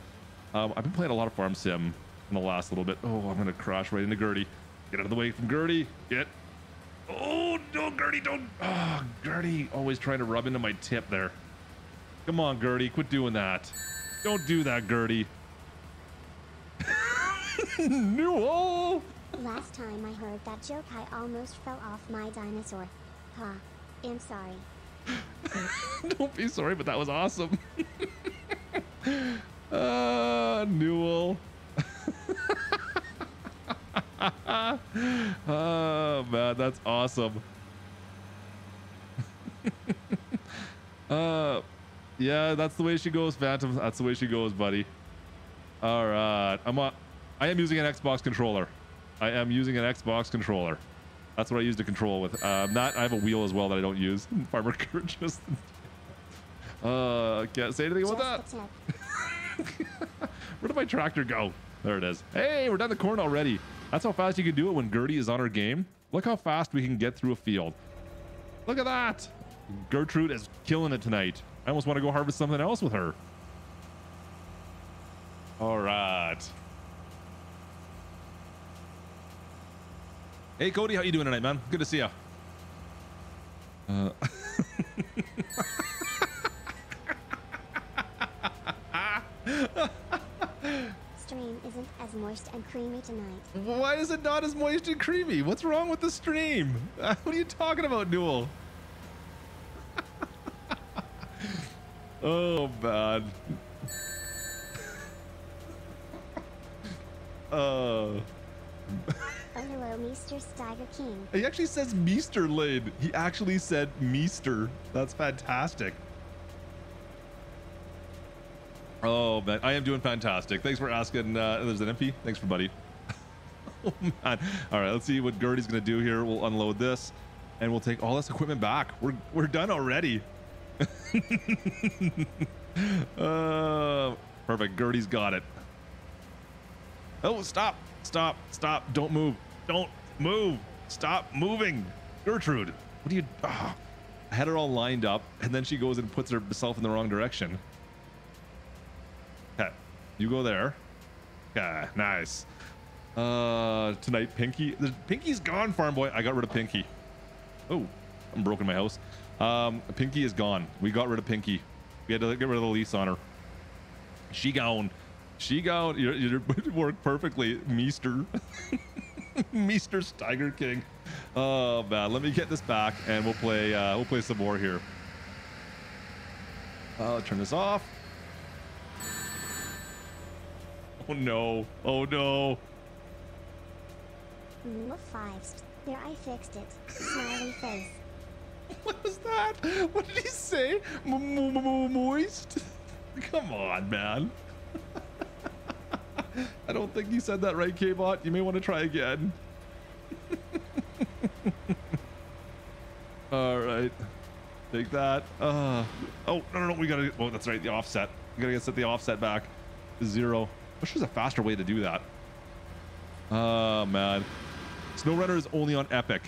I've been playing a lot of Farm Sim in the last little bit. Oh, I'm going to crash right into Gertie. Get out of the way from Gertie. Get. Oh, no, Gertie, don't. Oh, Gertie always trying to rub into my tip there. Come on, Gertie, quit doing that. Don't do that, Gertie. No. Last time I heard that joke, I almost fell off my dinosaur. Ha, I'm sorry. Don't be sorry, but that was awesome. Newell. Oh, man, that's awesome. Yeah, that's the way she goes, Phantom. That's the way she goes, buddy. All right. I am using an Xbox controller. I am using an Xbox controller. That's what I use to control with. I have a wheel as well that I don't use. Farmer Kurt just... can't say anything about that. Where did my tractor go? There it is. Hey, we're done the corn already. That's how fast you can do it when Gertie is on her game. Look how fast we can get through a field. Look at that. Gertrude is killing it tonight. I almost want to go harvest something else with her. All right. Hey, Cody, how you doing tonight, man? Good to see you. Stream isn't as moist and creamy tonight. Why is it not as moist and creamy? What's wrong with the stream? What are you talking about, Newell? Oh, man. Oh, hello, Meester Steiger King. He actually says Meester Lane. He actually said Meester. That's fantastic. Oh, man. I am doing fantastic. Thanks for asking. There's an MP. Thanks for buddy. Oh, man. All right. Let's see what Gertie's going to do here. We'll unload this and we'll take all this equipment back. We're done already. Perfect. Gertie's got it. Oh, stop, stop, stop. Don't move. Don't move. Stop moving. Gertrude, what do you... Oh, I had her all lined up, and then she goes and puts herself in the wrong direction. Okay, you go there. Yeah, nice. Tonight, Pinky. Pinky's gone, farm boy. I got rid of Pinky. Oh, I'm broken in my house. Pinky is gone. We got rid of Pinky. We had to get rid of the lease on her. She gone. She got you worked perfectly, Meester. Meester Steiger King. Oh man, let me get this back and we'll play some more here. I'll turn this off. Oh no. Oh no. No fives. There, I fixed it. Smiley face. What was that? What did he say? Moist? Come on, man. I don't think you said that right, K-bot. You may want to try again. All right, take that. Oh no, no, no! We gotta. Oh, that's right. The offset. We gotta set the offset back to 0. Which is a faster way to do that. Oh man, SnowRunner is only on Epic.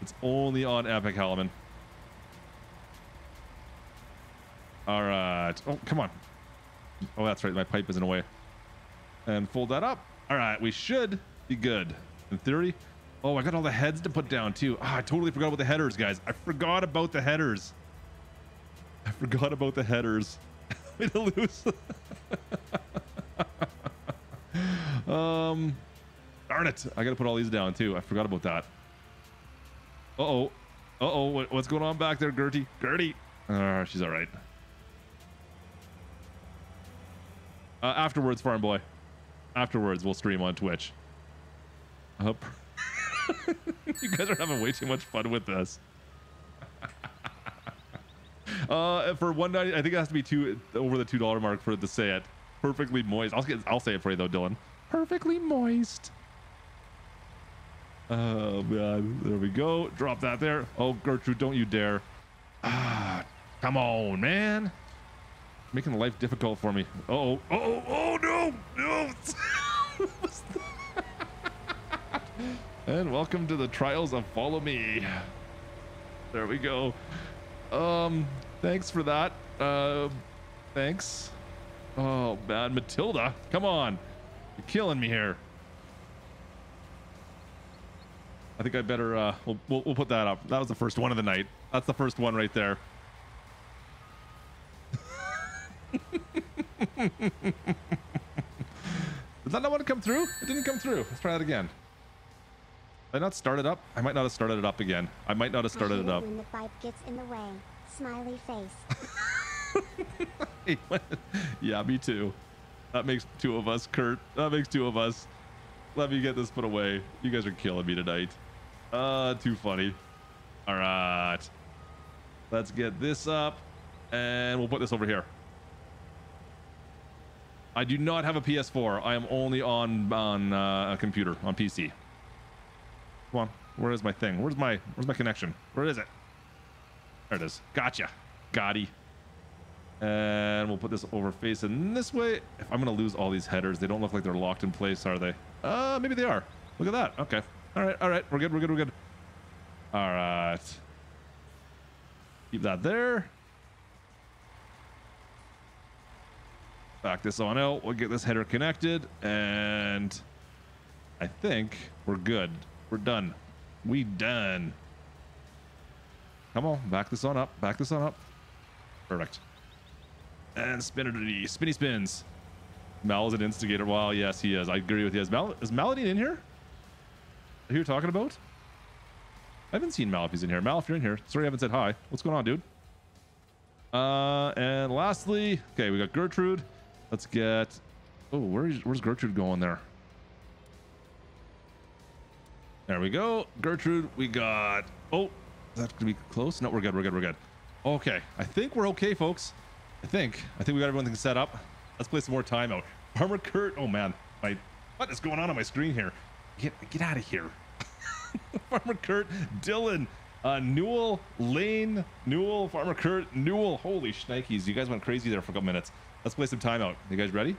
It's only on Epic, Hellman. All right. Oh, come on. Oh, that's right. My pipe is in a way. And fold that up. All right. We should be good in theory. Oh, I got all the heads to put down too. Oh, I totally forgot about the headers, guys. I forgot about the headers. I forgot about the headers. Way to lose. Darn it. I got to put all these down too. I forgot about that. Uh-oh. Uh-oh. What's going on back there, Gertie? Gertie. She's all right. Afterwards, farm boy. Afterwards, we'll stream on Twitch. I hope you guys are having way too much fun with this. For 190, I think it has to be two over the $2 mark for it to say it. Perfectly moist. I'll say it for you though, Dylan. Perfectly moist. Oh man, there we go. Drop that there. Oh Gertrude, don't you dare! Ah, come on, man. Making life difficult for me. Uh-oh. Uh-oh. Oh no. No. What was that? And welcome to the trials of Follow Me. There we go. Thanks for that. Thanks. Oh man, Matilda. Come on. You're killing me here. I think I better we'll put that up. That was the first one of the night. That's the first one right there. Did that not want to come through? It didn't come through. Let's try that again. Did I not start it up? I might not have started it up again. I might not have started it up. When the pipe gets in the way, smiley face. Yeah, me too. That makes two of us, Kurt. That makes two of us. Let me get this put away. You guys are killing me tonight. Too funny. All right. Let's get this up and we'll put this over here. I do not have a PS4. I am only on a computer, on PC. Come on, where is my thing? Where's my connection? Where is it? There it is. Gotcha. Gotti. And we'll put this over facing this way. If I'm gonna lose all these headers, they don't look like they're locked in place, are they? Maybe they are. Look at that. Okay. All right. We're good. All right. Keep that there. Back this on out. We'll get this header connected, and I think we're good. We're done. We done. Come on, back this on up. Back this on up. Perfect. And spinner, spinny spins. Mal is an instigator. Wow, yes, he is. I agree with you. Is Malady in here? Who you're talking about? I haven't seen Mal if he's in here. Mal, if you're in here, sorry I haven't said hi. What's going on, dude? And lastly, okay, we got Gertrude. Let's get. Oh, where's Gertrude going there? There we go, Gertrude. We got. Oh, that's gonna be close. No, we're good. We're good. We're good. Okay, I think we're okay, folks. I think we got everything set up. Let's play some more timeout. Farmer Kurt. Oh man, what is going on my screen here? Get out of here. Farmer Kurt, Dylan, Newell, Lane, Newell, Farmer Kurt, Newell. Holy shnikes, you guys went crazy there for a couple minutes. Let's play some timeout. You guys ready?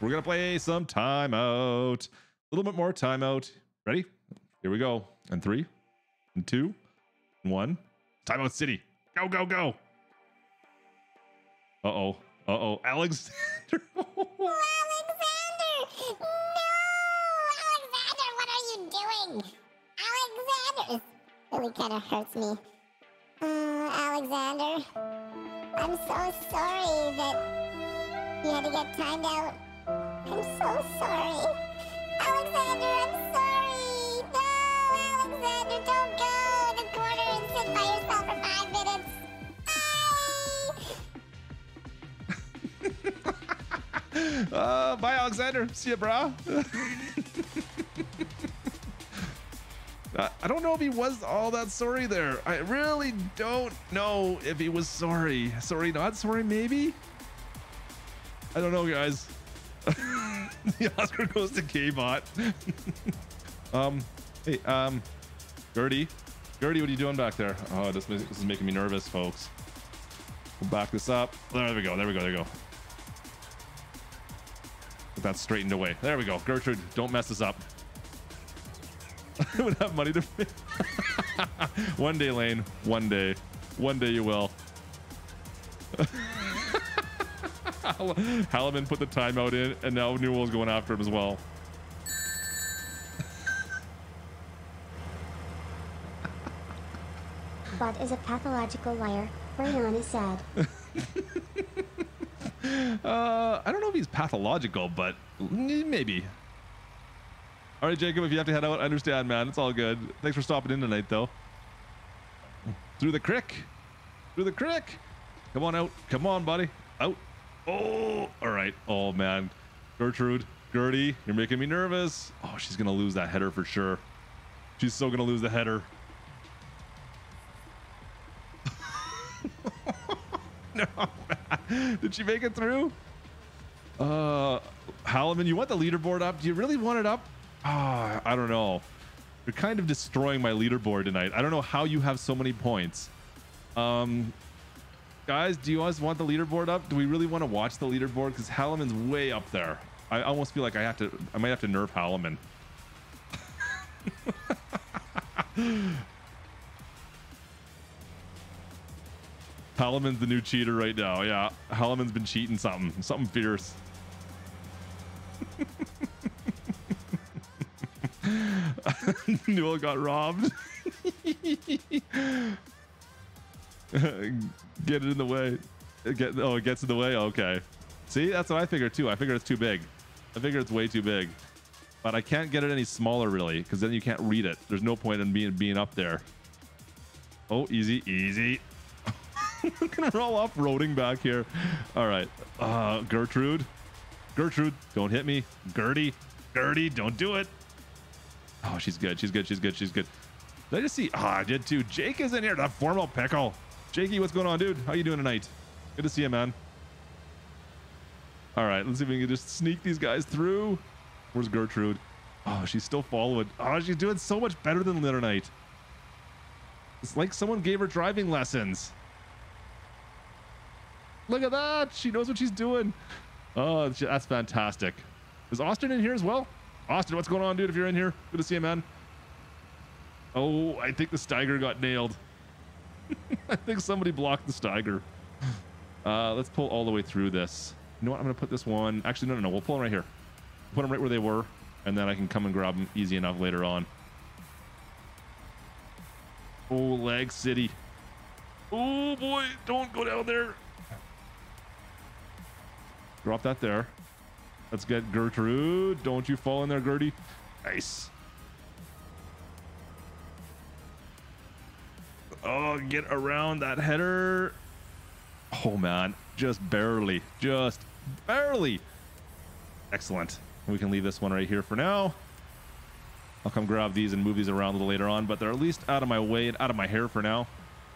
We're gonna play some timeout. A little bit more timeout. Ready? Here we go. And 3, 2, 1. Timeout City. Go, go, go. Uh-oh. Uh-oh. Alexander. Alexander! No! Alexander, what are you doing? Alexander! This really kind of hurts me. Alexander, I'm so sorry that you had to get timed out. I'm so sorry. Alexander, I'm sorry! No, Alexander, don't go! The corner and sit by yourself for 5 minutes. Bye, Alexander. See ya, brah. I don't know if he was all that sorry there. I really don't know if he was sorry. Sorry, not sorry, maybe? I don't know, guys. The Oscar goes to K-bot. Hey, Gertie. Gertie, what are you doing back there? Oh, this is making me nervous, folks. We'll back this up. There we go. There we go. There we go. That's straightened away. There we go. Gertrude, don't mess this up. I would have money to pay. One day, Lane. One day. One day you will. Halliman put the timeout in, and now Newell's going after him as well. Bot is a pathological liar. Rayon is sad. I don't know if he's pathological, but maybe. All right, Jacob, if you have to head out, I understand, man. It's all good. Thanks for stopping in tonight, though. Through the crick. Through the crick. Come on out. Come on, buddy. Out. Oh, all right. Oh, man. Gertrude, Gertie, you're making me nervous. Oh, she's going to lose that header for sure. She's so going to lose the header. No, man. Did she make it through? Halliman, you want the leaderboard up? Do you really want it up? I don't know. You're kind of destroying my leaderboard tonight. I don't know how you have so many points. Guys, do you guys want the leaderboard up? Do we really want to watch the leaderboard? Because Halliman's way up there. I almost feel like I might have to nerf Halliman. Halliman's the new cheater right now. Yeah, Halliman's been cheating something fierce. Newell got robbed. Get it in the way. Oh, it gets in the way. Okay. See, that's what I figured too. I figured it's too big. I figured it's way too big. But I can't get it any smaller really, because then you can't read it. There's no point in being up there. Oh, easy, easy. We're gonna roll off-roading back here. All right, Gertrude. Gertrude, don't hit me. Gertie, Gertie, don't do it. Oh, she's good. She's good. She's good. She's good. Did I just see? Ah, I did too. Jake is in here. That formal pickle. Jakey, what's going on, dude? How you doing tonight? Good to see you, man. All right, let's see if we can just sneak these guys through. Where's Gertrude? Oh, she's still following. Oh, she's doing so much better than the other night. It's like someone gave her driving lessons. Look at that. She knows what she's doing. Oh, that's fantastic. Is Austin in here as well? Austin, what's going on, dude? If you're in here, good to see you, man. Oh, I think the Steiger got nailed. I think somebody blocked the Steiger. Let's pull all the way through this. You know what? I'm going to put this one. Actually, no. We'll pull them right here. Put them right where they were, and then I can come and grab them easy enough later on. Oh, Lag City. Oh, boy. Don't go down there. Drop that there. Let's get Gertrude. Don't you fall in there, Gertie. Nice. Oh, get around that header. Oh, man. Just barely. Just barely. Excellent. We can leave this one right here for now. I'll come grab these and move these around a little later on, but they're at least out of my way and out of my hair for now.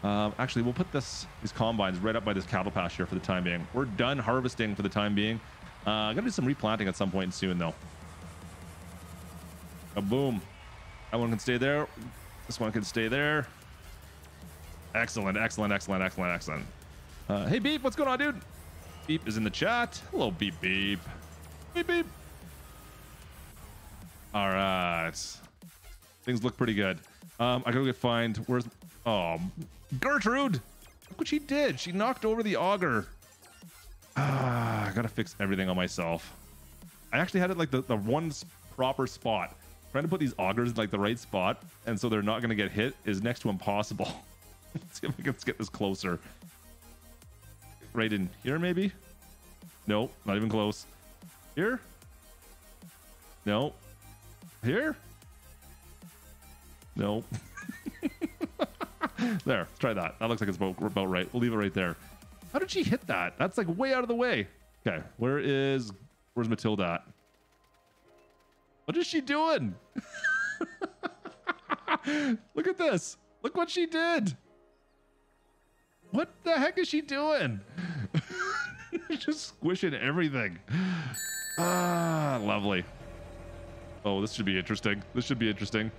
Actually, we'll put these combines right up by this cattle pasture for the time being. We're done harvesting for the time being. I'm going to do some replanting at some point soon, though. Kaboom. That one can stay there. This one can stay there. Excellent, excellent, excellent, excellent, excellent. Hey, Beep, what's going on, dude? Beep is in the chat. Hello, Beep, Beep. Beep, Beep. All right. Things look pretty good. I gotta find... Where's... Oh, Gertrude! Look what she did. She knocked over the auger. Ah, I gotta fix everything on myself. I actually had it like the one proper spot. Trying to put these augers in like the right spot, and so they're not gonna get hit, is next to impossible. Let's see if we can get this closer. Right in here, maybe? No, not even close. Here? No. Here? No. There, let's try that. That looks like it's about right. We'll leave it right there. How did she hit that? That's like way out of the way. Okay, where's Matilda at? What is she doing? Look at this. Look what she did. What the heck is she doing? Just squishing everything. Ah, lovely. Oh, this should be interesting. This should be interesting.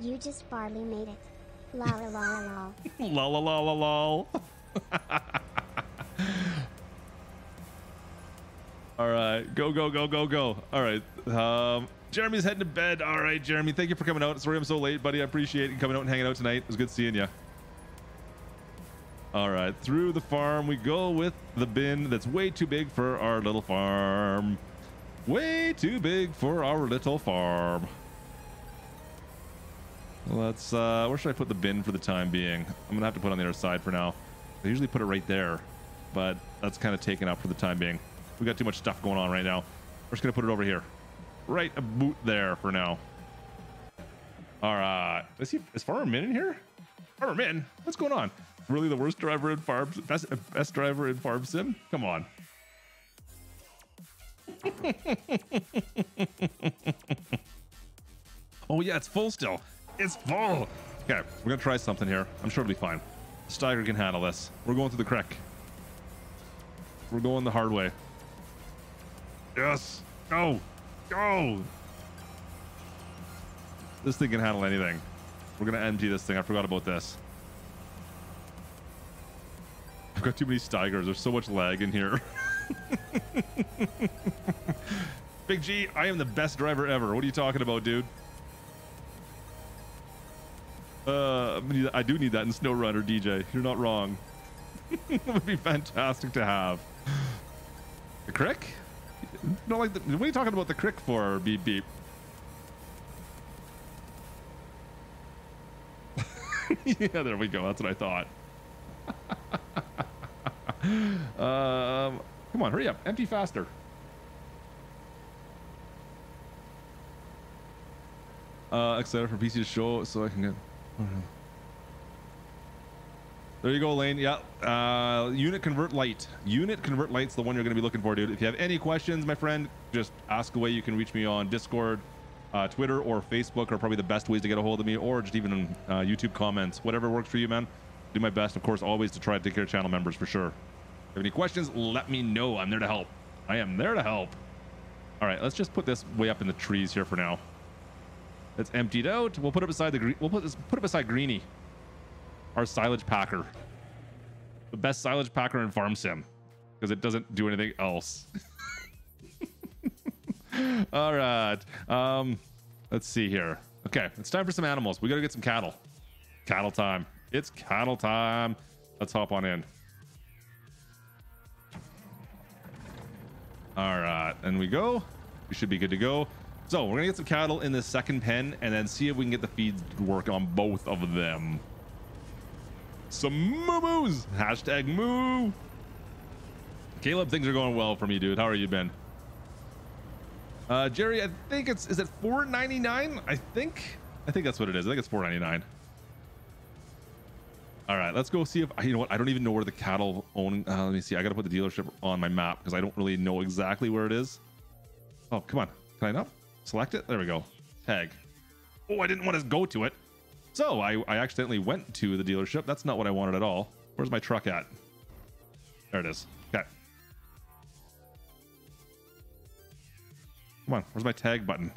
You just barely made it. La la la la. La la la la la. All right, go go go go go. All right, Jeremy's heading to bed. All right, Jeremy, thank you for coming out. Sorry I'm so late, buddy. I appreciate you coming out and hanging out tonight. It was good seeing you. All right, through the farm we go with the bin that's way too big for our little farm. Way too big for our little farm. Let's where should I put the bin for the time being? I'm gonna have to put it on the other side for now. I usually put it right there, but that's kind of taken up for the time being. We got too much stuff going on right now. We're just gonna put it over here, right about there for now. All right, let's see. Is Farmer Min in here? Farmer Min, what's going on? Really the worst driver in Farm, best driver in Farm Sim? Come on. Oh yeah, it's full still. It's full. Okay, we're gonna try something here. I'm sure it'll be fine. Steiger can handle this. We're going through the creek. We're going the hard way. Yes. Go. Go. This thing can handle anything. We're gonna empty this thing. I forgot about this. I've got too many Steigers. There's so much lag in here. Big G, I am the best driver ever. What are you talking about, dude? I do need that in SnowRunner, DJ. You're not wrong. It would be fantastic to have. The crick? No, like, what are you talking about the crick for, Beep Beep? Yeah, there we go. That's what I thought. Come on, hurry up. Empty faster. Excited for PC to show so I can get... There you go, Lane. Yeah. Unit convert light. Unit convert light's the one you're going to be looking for, dude. If you have any questions, my friend, just ask away. You can reach me on Discord, Twitter, or Facebook are probably the best ways to get a hold of me, or just even in YouTube comments. Whatever works for you, man. Do my best, of course, always to try to take care of channel members for sure. If you have any questions, let me know. I'm there to help. I am there to help. All right, let's just put this way up in the trees here for now. It's emptied out. We'll put it beside the... We'll put it beside Greenie, our silage packer. The best silage packer in Farm Sim, because it doesn't do anything else. All right. Let's see here. Okay, it's time for some animals. We got to get some cattle. Cattle time. It's cattle time. Let's hop on in. All right, and we go. We should be good to go. So we're gonna get some cattle in this second pen and then see if we can get the feeds to work on both of them. Some moo-moos. Hashtag moo. Caleb, things are going well for me, dude. How are you been? Jerry, I think it's, is it $4.99? I think that's what it is. I think it's $4.99. All right, let's go see if, you know what? I don't even know where the cattle own. Let me see. I got to put the dealership on my map because I don't really know exactly where it is. Oh, come on. Can I not select it? There we go. Tag. Oh, I didn't want to go to it. So I accidentally went to the dealership. That's not what I wanted at all. Where's my truck at? There it is. Okay. Come on. Where's my tag button?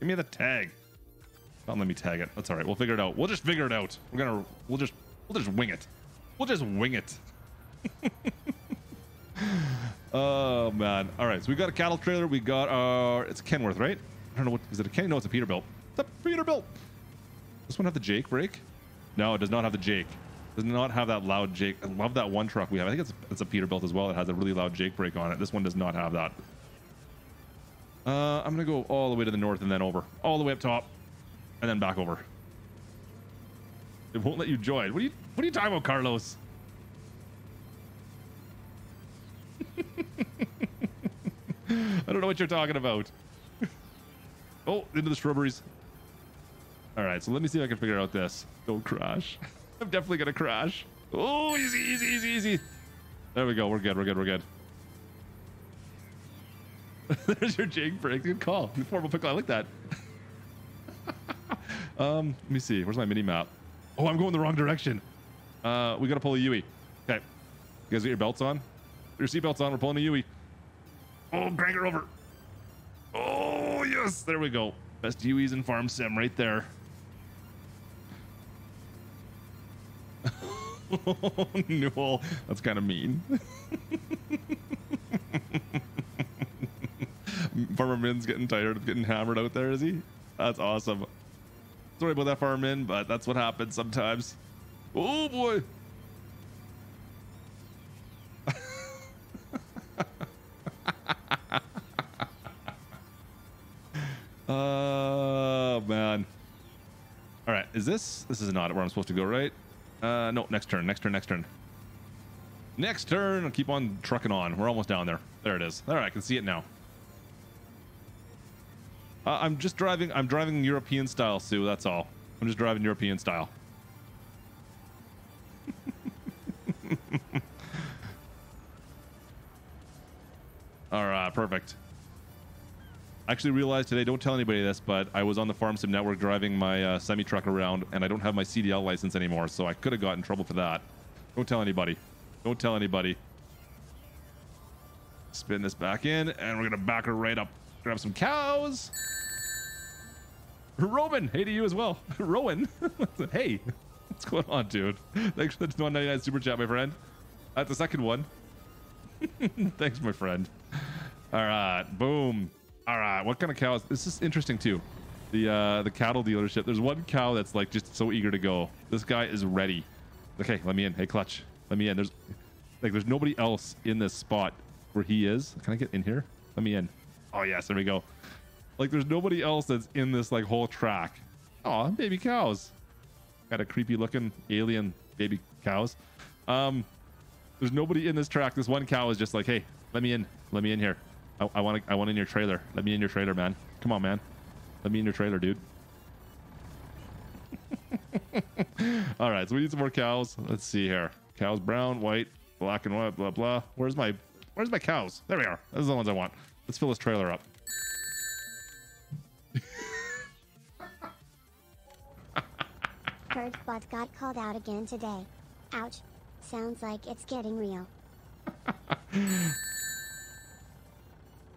Give me the tag. Don't let me tag it. That's all right. We'll figure it out. We'll just figure it out. We're going to, we'll just wing it. We'll just wing it. Oh man. All right. So we got a cattle trailer. We got our, it's Kenworth, right? I don't know what, is it a Ken? No, it's a Peterbilt. It's a Peterbilt. Does this one have the Jake brake? No, it does not have the Jake. It does not have that loud Jake. I love that one truck we have. I think it's a Peterbilt as well. It has a really loud Jake brake on it. This one does not have that. I'm going to go all the way to the north and then over. All the way up top and then back over. It won't let you join. What are you talking about, Carlos? I don't know what you're talking about. Oh, into the shrubberies. All right, so let me see if I can figure out this. Don't crash. I'm definitely gonna crash. Oh, easy, easy, easy, easy. There we go. We're good. We're good. We're good. There's your Jake break. Good call. Formal pickle. I like that. Let me see. Where's my mini map? Oh, I'm going the wrong direction. We gotta pull a Yui. Okay. You guys got your belts on? Your seatbelts on. We're pulling a Yui. Oh, crank her over. Oh yes. There we go. Best Yuis in Farm Sim right there. Oh, no, that's kind of mean. Farmer Min's getting tired of getting hammered out there, is he? That's awesome. Sorry about that, Farmer Min, but that's what happens sometimes. Oh boy. Oh man. All right, is this is not where I'm supposed to go, right? No, next turn, next turn, next turn. Next turn, I'll keep on trucking on. We're almost down there. There it is. All right, I can see it now. I'm just driving. I'm driving European style, Sue. That's all. I'm just driving European style. All right, perfect. I actually realized today, don't tell anybody this, but I was on the Farm Sim network driving my semi truck around, and I don't have my CDL license anymore, so I could have gotten in trouble for that. Don't tell anybody. Don't tell anybody. Spin this back in, and we're gonna back her right up. Grab some cows. Roman, hey to you as well. Rowan. Hey, what's going on, dude? Thanks for the $1.99 super chat, my friend. That's the second one. Thanks, my friend. All right, boom. All right, what kind of cows? This is interesting too. The cattle dealership. There's one cow that's like just so eager to go. This guy is ready. Okay, let me in. Hey, Clutch, let me in. There's like there's nobody else in this spot where he is. Can I get in here? Let me in. Oh yes, there we go. Like there's nobody else that's in this like whole track. Oh, baby cows. Got a creepy looking alien baby cows. There's nobody in this track. This one cow is just like, hey, let me in. Let me in here. I want in your trailer. Let me in your trailer, man. Come on, man. Let me in your trailer, dude. All right, so we need some more cows. Let's see here. Cows brown, white, black and white, blah blah. Where's my cows? There we are. Those are the ones I want. Let's fill this trailer up. K-bot got called out again today. Ouch. Sounds like it's getting real.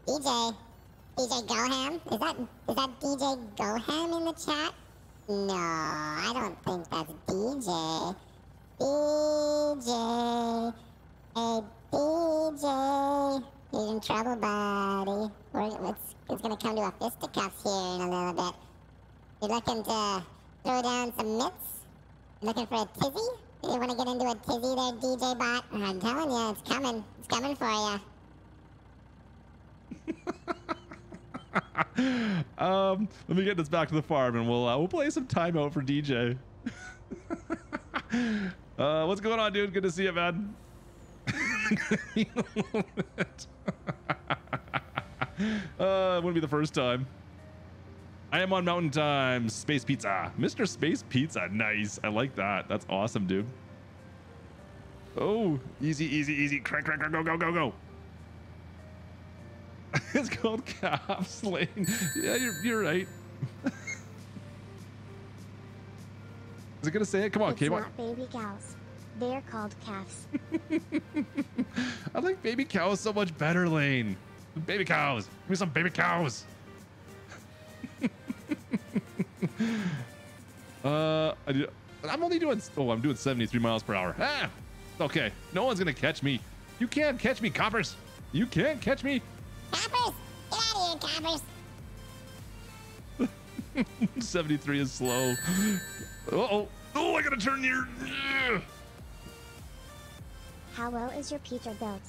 DJ Goham? Is that DJ Goham in the chat? No, I don't think that's DJ. DJ. Hey, DJ. He's in trouble, buddy. He's gonna come to a fisticuffs here in a little bit. You looking to throw down some mitts? Looking for a tizzy? Do you want to get into a tizzy there, DJ Bot? I'm telling you, it's coming. It's coming for you. Let me get this back to the farm, and we'll play some timeout for DJ. What's going on, dude? Good to see you, man. It wouldn't be the first time. I am on Mountain Time. Space Pizza. Mr. Space Pizza. Nice. I like that. That's awesome, dude. Oh, easy, easy, easy. Crank, crank, crank. Go, go, go, go. It's called calf slaying. Yeah, you're right. Is it going to say it? Come on, K-bot. It's not baby cows. They're called calves. I like baby cows so much better, Lane. Baby cows. Give me some baby cows. I'm only doing, oh, I'm doing 73 miles per hour. Ah, okay. No one's going to catch me. You can't catch me, coppers. You can't catch me. Coppers, get out of here, coppers. 73 is slow. Uh-oh. Oh, I gotta turn near. How well is your pizza built?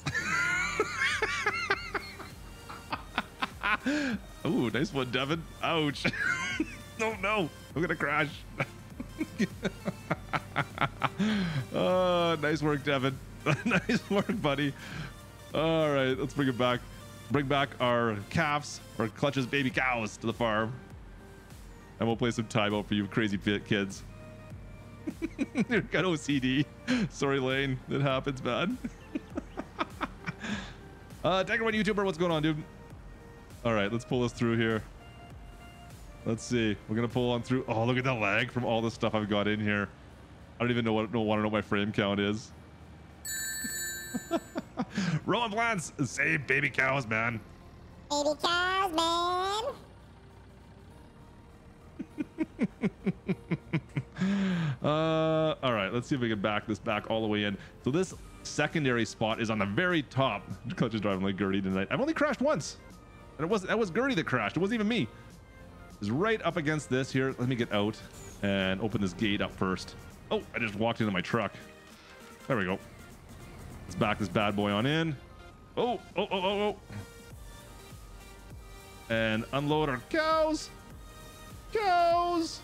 Oh, nice one, Devin. Ouch. Oh, no. I'm gonna crash. Oh, nice work, Devin. Nice work, buddy. All right, let's bring it back. Bring back our calves, or Clutch's baby cows, to the farm. And we'll play some time out for you crazy kids. You've got OCD. Sorry, Lane. It happens, man. Daggerman YouTuber, what's going on, dude? All right, let's pull this through here. Let's see. We're going to pull on through. Oh, look at the lag from all the stuff I've got in here. I don't even know what, what my frame count is. Rowan Plants, save baby cows, man. Baby cows, man. All right, let's see if we can back this back all the way in. So this secondary spot is on the very top. Clutch is driving like Gertie tonight. I've only crashed once, and that was Gertie that crashed. It wasn't even me. It's right up against this here. Let me get out and open this gate up first. Oh, I just walked into my truck. There we go. Let's back this bad boy on in. Oh, oh, oh, oh, oh. And unload our cows. Cows.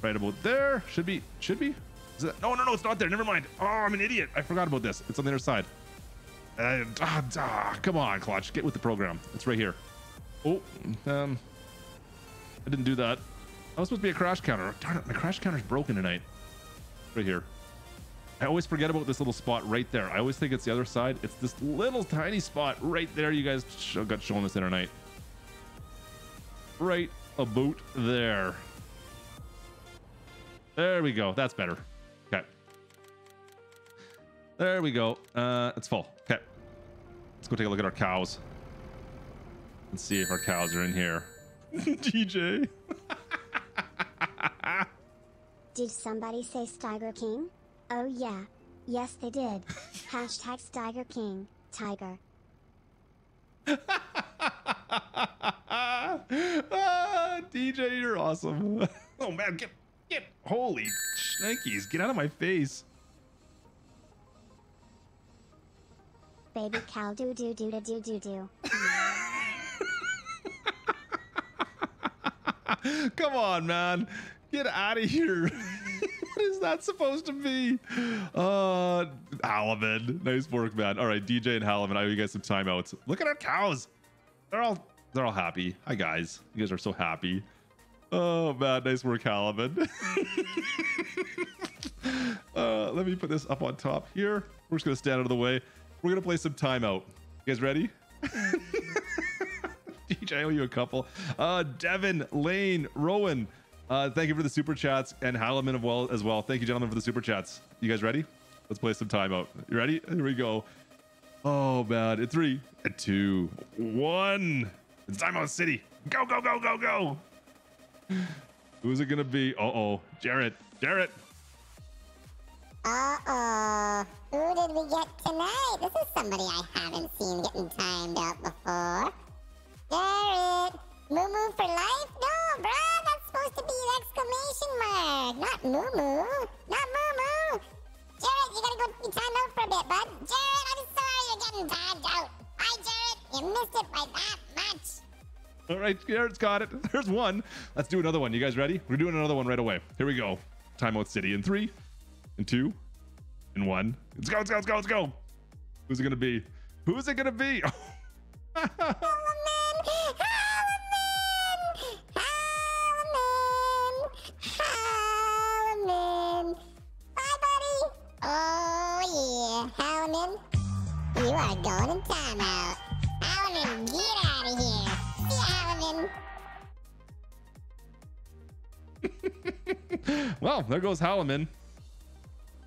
Right about there. Should be. Is that, no, no, no, it's not there. Never mind. Oh, I'm an idiot. I forgot about this. It's on the other side. Come on, Clutch. Get with the program. It's right here. Oh, I didn't do that. I was supposed to be a crash counter. Darn it, my crash counter's broken tonight. Right here. I always forget about this little spot right there. I always think it's the other side. It's this little tiny spot right there. You guys got shown this internet. Right about there. There we go. That's better. Okay. There we go. It's full. Okay. Let's go take a look at our cows. Let's see if our cows are in here. DJ. Did somebody say Stiger King? Oh, yeah. Yes, they did. Hashtag Stiger King. Tiger. Ah, DJ, you're awesome. Oh, man. Get holy shnikes, get out of my face. Baby cow doo doo doo doo doo doo doo. Come on, man. Get out of here. What is that supposed to be? Halliman. Nice work, man. All right, DJ and Halliman, I owe you guys some timeouts. Look at our cows. They're all happy. Hi guys. You guys are so happy. Oh man, nice work, Halliman. Let me put this up on top here. We're just gonna stand out of the way. We're gonna play some timeout. You guys ready? DJ, I owe you a couple. Devin, Lane, Rowan, thank you for the super chats, and Halliman as well. Thank you, gentlemen, for the super chats. You guys ready? Let's play some timeout. You ready? Here we go. Oh man, it's 3, 2, 1. It's timeout city. Go, go, go, go, go. Who's it gonna be? Uh-oh. Jarrett. Jarrett. Uh-oh. Who did we get tonight? This is somebody I haven't seen getting timed out before. Jarrett. Moo Moo for life? No, bro. That's supposed to be an exclamation mark. Not Moo Moo. Not Moo Moo. Jarrett, you gotta go be timed out for a bit, bud. Jarrett, I'm sorry you're getting timed out. Hi, Jarrett. You missed it by that much. All right, Jarrett's got it. There's one. Let's do another one. You guys ready? We're doing another one right away. Here we go. Timeout City in 3, in 2, in 1. Let's go, let's go, let's go, let's go. Who's it gonna be? Who's it gonna be? Howlin. Hi, buddy. Oh, yeah. Howlin, you are going in timeout. Howlin, get out of here. See Howlin. Well, there goes Howlin.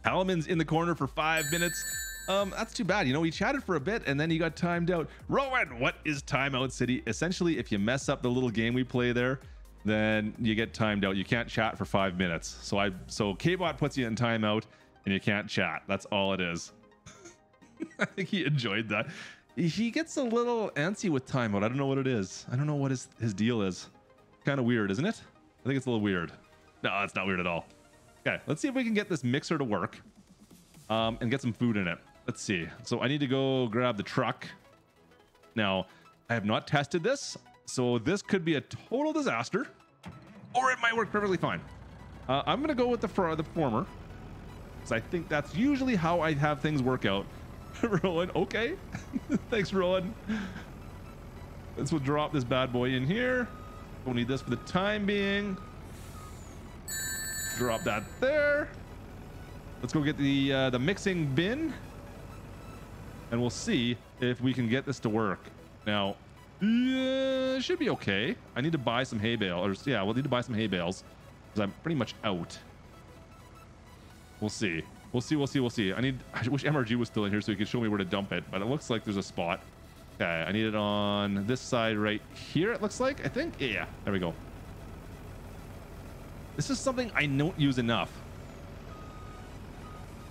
Howlin's in the corner for 5 minutes. That's too bad. You know, he chatted for a bit and then he got timed out. Rowan, what is Timeout City? Essentially, if you mess up the little game we play there, then you get timed out. You can't chat for 5 minutes. So K-bot puts you in timeout and you can't chat. That's all it is. I think he enjoyed that. He gets a little antsy with timeout. I don't know what it is. I don't know what his deal is. Kind of weird, isn't it? I think it's a little weird. No, it's not weird at all. Okay, let's see if we can get this mixer to work and get some food in it. Let's see. So I need to go grab the truck. Now, I have not tested this, so this could be a total disaster, or it might work perfectly fine. I'm going to go with the former, because I think that's usually how I have things work out. Roland, okay. Thanks, Roland. Let's drop this bad boy in here. We'll need this for the time being. Drop that there. Let's go get the mixing bin. And we'll see if we can get this to work. Now, yeah, it should be okay. I need to buy some hay bales. Yeah, we'll need to buy some hay bales because I'm pretty much out. We'll see. We'll see. We'll see. We'll see. I wish MRG was still in here so he could show me where to dump it. But it looks like there's a spot. Okay, I need it on this side right here. It looks like, I think. Yeah, there we go. This is something I don't use enough.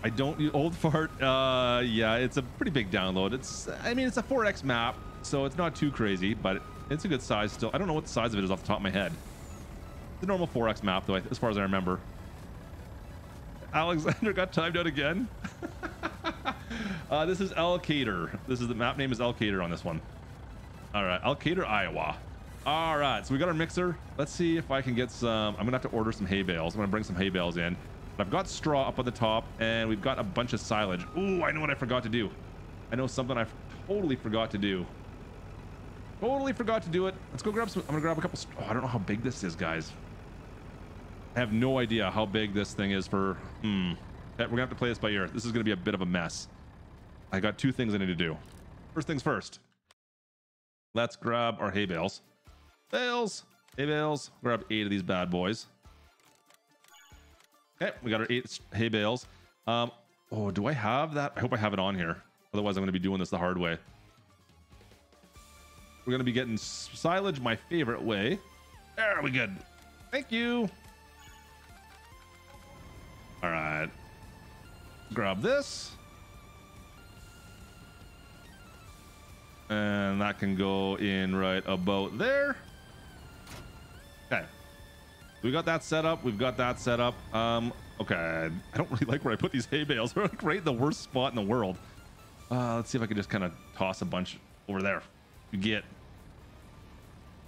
I don't use Old Fart. Yeah, it's a pretty big download. I mean, it's a 4X map, so it's not too crazy, but it's a good size still. I don't know what the size of it is off the top of my head. The normal 4X map, though, as far as I remember. Alexander got timed out again. This is Elkader. This is the map name is Elkader on this one. All right, Elkader, Iowa. All right, so we got our mixer. Let's see if I can get some. I'm gonna have to order some hay bales. I'm gonna bring some hay bales in. I've got straw up on the top, and we've got a bunch of silage. Ooh, I know what I forgot to do. I know something I totally forgot to do. Totally forgot to do it. Let's go grab some. I'm gonna grab a couple. Oh, I don't know how big this is, guys. I have no idea how big this thing is for. We're gonna have to play this by ear. This is gonna be a bit of a mess. I got two things I need to do. First things first. Let's grab our hay bales. Hay bales. Grab 8 of these bad boys. Okay, we got our 8 hay bales. Oh, do I have that? I hope I have it on here. Otherwise, I'm going to be doing this the hard way. We're going to be getting silage my favorite way. There we go. Thank you. All right. Grab this. And that can go in right about there. Okay. We got that set up. We've got that set up. Okay. I don't really like where I put these hay bales. They're like right in the worst spot in the world. Let's see if I can just kind of toss a bunch over there. You get.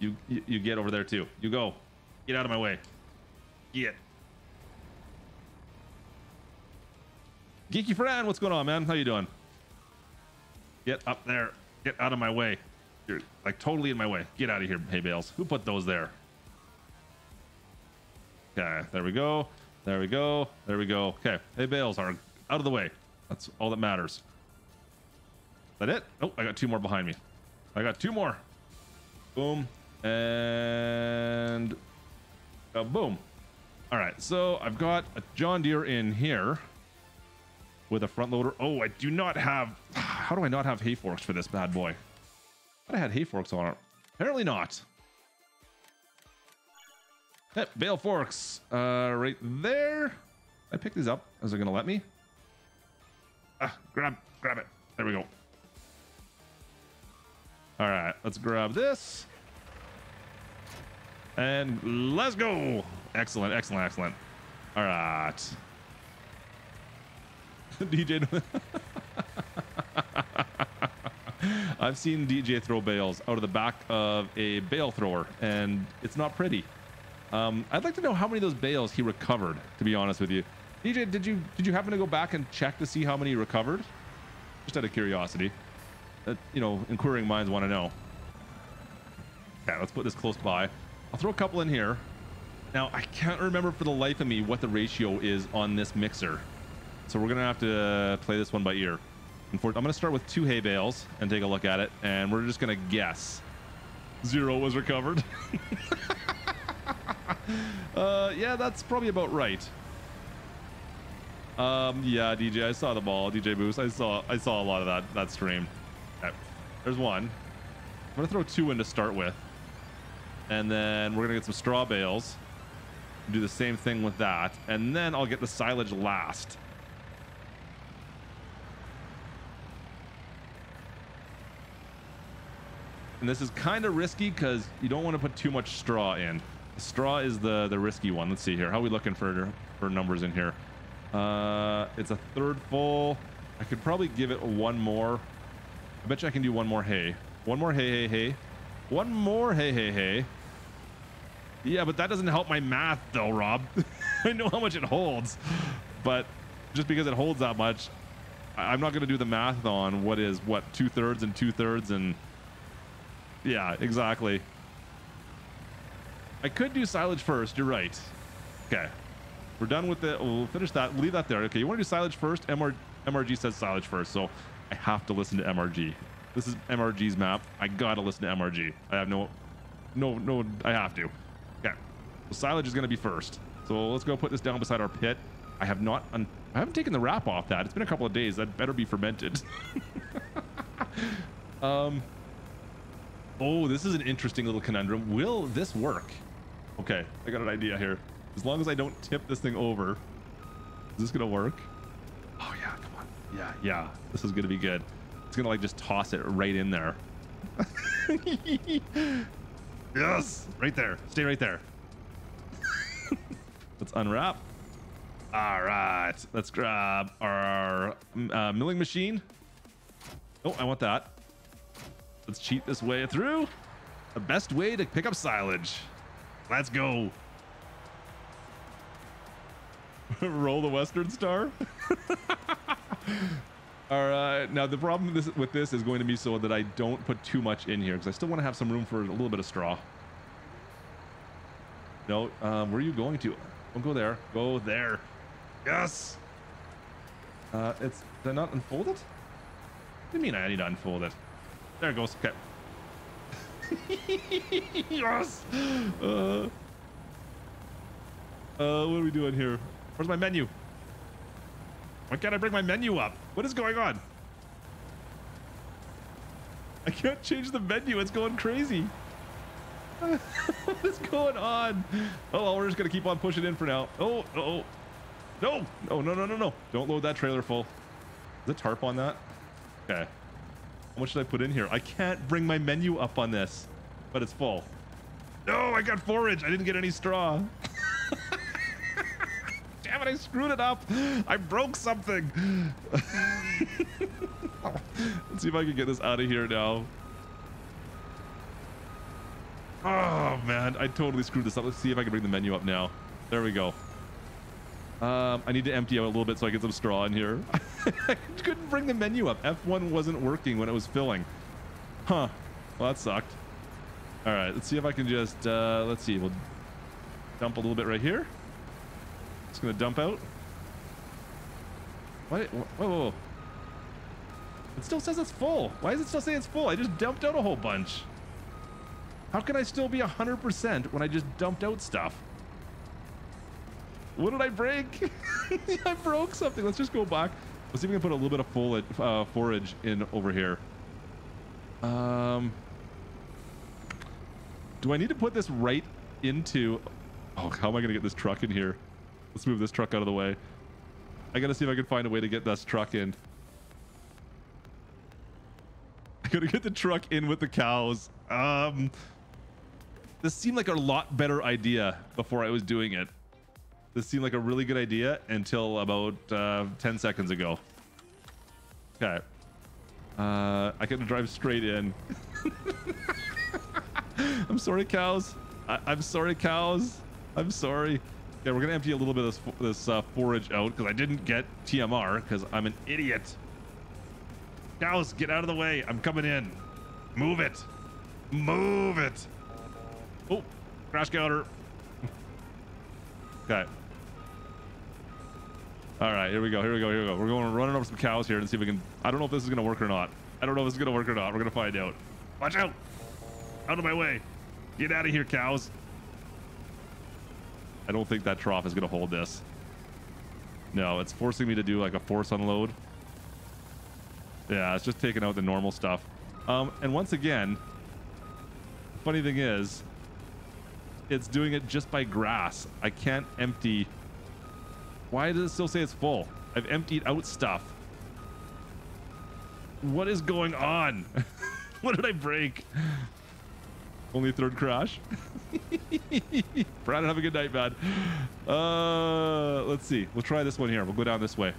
You get over there too. You go. Get out of my way. Get. Geeky Fran, what's going on, man? How you doing? Get up there. Get out of my way. You're like totally in my way. Get out of here, hay bales. Who put those there? Okay, there we go. There we go. There we go. Okay, hay bales are out of the way. That's all that matters. Is that it? Oh, I got 2 more behind me. I got 2 more. Boom. And boom. All right, so I've got a John Deere in here with a front loader. Oh, I do not have... How do I not have hay forks for this bad boy? I thought I had hay forks on it. Apparently not. Hey, bale forks, right there. Did I pick these up? Is it gonna let me? Grab it. There we go. All right, let's grab this. And let's go. Excellent, excellent, excellent. All right. DJ. I've seen DJ throw bales out of the back of a bale thrower, and it's not pretty. I'd like to know how many of those bales he recovered, to be honest with you. DJ, did you happen to go back and check to see how many he recovered? Just out of curiosity. That, you know, inquiring minds want to know. Yeah, let's put this close by. I'll throw a couple in here. Now, I can't remember for the life of me what the ratio is on this mixer. So we're going to have to play this one by ear. I'm going to start with 2 hay bales and take a look at it. And we're just going to guess. 0 was recovered. Yeah, that's probably about right. Yeah, DJ, I saw the ball. DJ Boost, I saw a lot of that stream. Right, there's one. I'm going to throw 2 in to start with. And then we're going to get some straw bales. Do the same thing with that. And then I'll get the silage last. And this is kind of risky because you don't want to put too much straw in. Straw is the risky one. Let's see here. How are we looking for numbers in here? It's a third full. I could probably give it one more. I bet you I can do one more hay. One more hay, hay, hay. One more hay, hay, hay. Yeah, but that doesn't help my math though, Rob. I know how much it holds, but just because it holds that much, I'm not going to do the math on what is what, 2/3 and 2/3 and yeah, exactly. I could do silage first. You're right. Okay. We're done with it. We'll finish that. Leave that there. Okay. You want to do silage first? MRG says silage first. So I have to listen to MRG. This is MRG's map. I got to listen to MRG. I have no, I have to. Okay. So silage is going to be first. So let's go put this down beside our pit. I haven't taken the wrap off that. It's been a couple of days. That better be fermented. Oh, this is an interesting little conundrum. Will this work? Okay, I got an idea here. As long as I don't tip this thing over, is this gonna work? Oh yeah, come on. Yeah, yeah. This is gonna be good. It's gonna like just toss it right in there. Yes, right there. Stay right there. Let's unwrap. All right, let's grab our milling machine. Oh, I want that. Let's cheat this way through. The best way to pick up silage. Let's go. Roll the Western Star. All right. Now, the problem with this is going to be so that I don't put too much in here because I still want to have some room for a little bit of straw. No, where are you going to? Don't go there. Go there. Yes. Did I not unfold it? What do you mean I need to unfold it? There it goes. Okay. Yes. What are we doing here? Where's my menu? Why can't I bring my menu up? What is going on? I can't change the menu. It's going crazy. What is going on? Oh, well, we're just gonna keep on pushing in for now. Oh, uh-oh. No. No, no, no, no, no. Don't load that trailer full. Is the tarp on that? Okay. How much should I put in here? I can't bring my menu up on this, but it's full. No, I got forage. I didn't get any straw. Damn it, I screwed it up. I broke something. Let's see if I can get this out of here now. Oh, man, I totally screwed this up. Let's see if I can bring the menu up now. There we go. I need to empty out a little bit so I get some straw in here. I couldn't bring the menu up. F1 wasn't working when it was filling. Huh. Well, that sucked. All right. Let's see if I can just... let's see. We'll dump a little bit right here. Just going to dump out. What? Whoa, whoa, whoa. It still says it's full. Why is it still saying it's full? I just dumped out a whole bunch. How can I still be 100% when I just dumped out stuff? What did I break? I broke something. Let's just go back. Let's see if we can put a little bit of forage in over here. Do I need to put this right into... Oh, how am I going to get this truck in here? Let's move this truck out of the way. I got to see if I can find a way to get this truck in. I got to get the truck in with the cows. This seemed like a lot better idea before I was doing it. This seemed like a really good idea until about 10 seconds ago. Okay. I couldn't drive straight in. I'm sorry, cows. I'm sorry, cows. I'm sorry. Yeah, we're going to empty a little bit of this forage out because I didn't get TMR because I'm an idiot. Cows, get out of the way. I'm coming in. Move it. Move it. Oh, crash counter. Okay. All right, here we go. Here we go. Here we go. We're going running over some cows here and see if we can. I don't know if this is going to work or not. I don't know if this is going to work or not. We're going to find out. Watch out. Out of my way. Get out of here, cows. I don't think that trough is going to hold this. No, it's forcing me to do like a force unload. Yeah, it's just taking out the normal stuff. And once again, the funny thing is, it's doing it just by grass. I can't empty. Why does it still say it's full? I've emptied out stuff. What is going on? What did I break? Only third crash. Brad, have a good night, man. Let's see. We'll try this one here. We'll go down this way.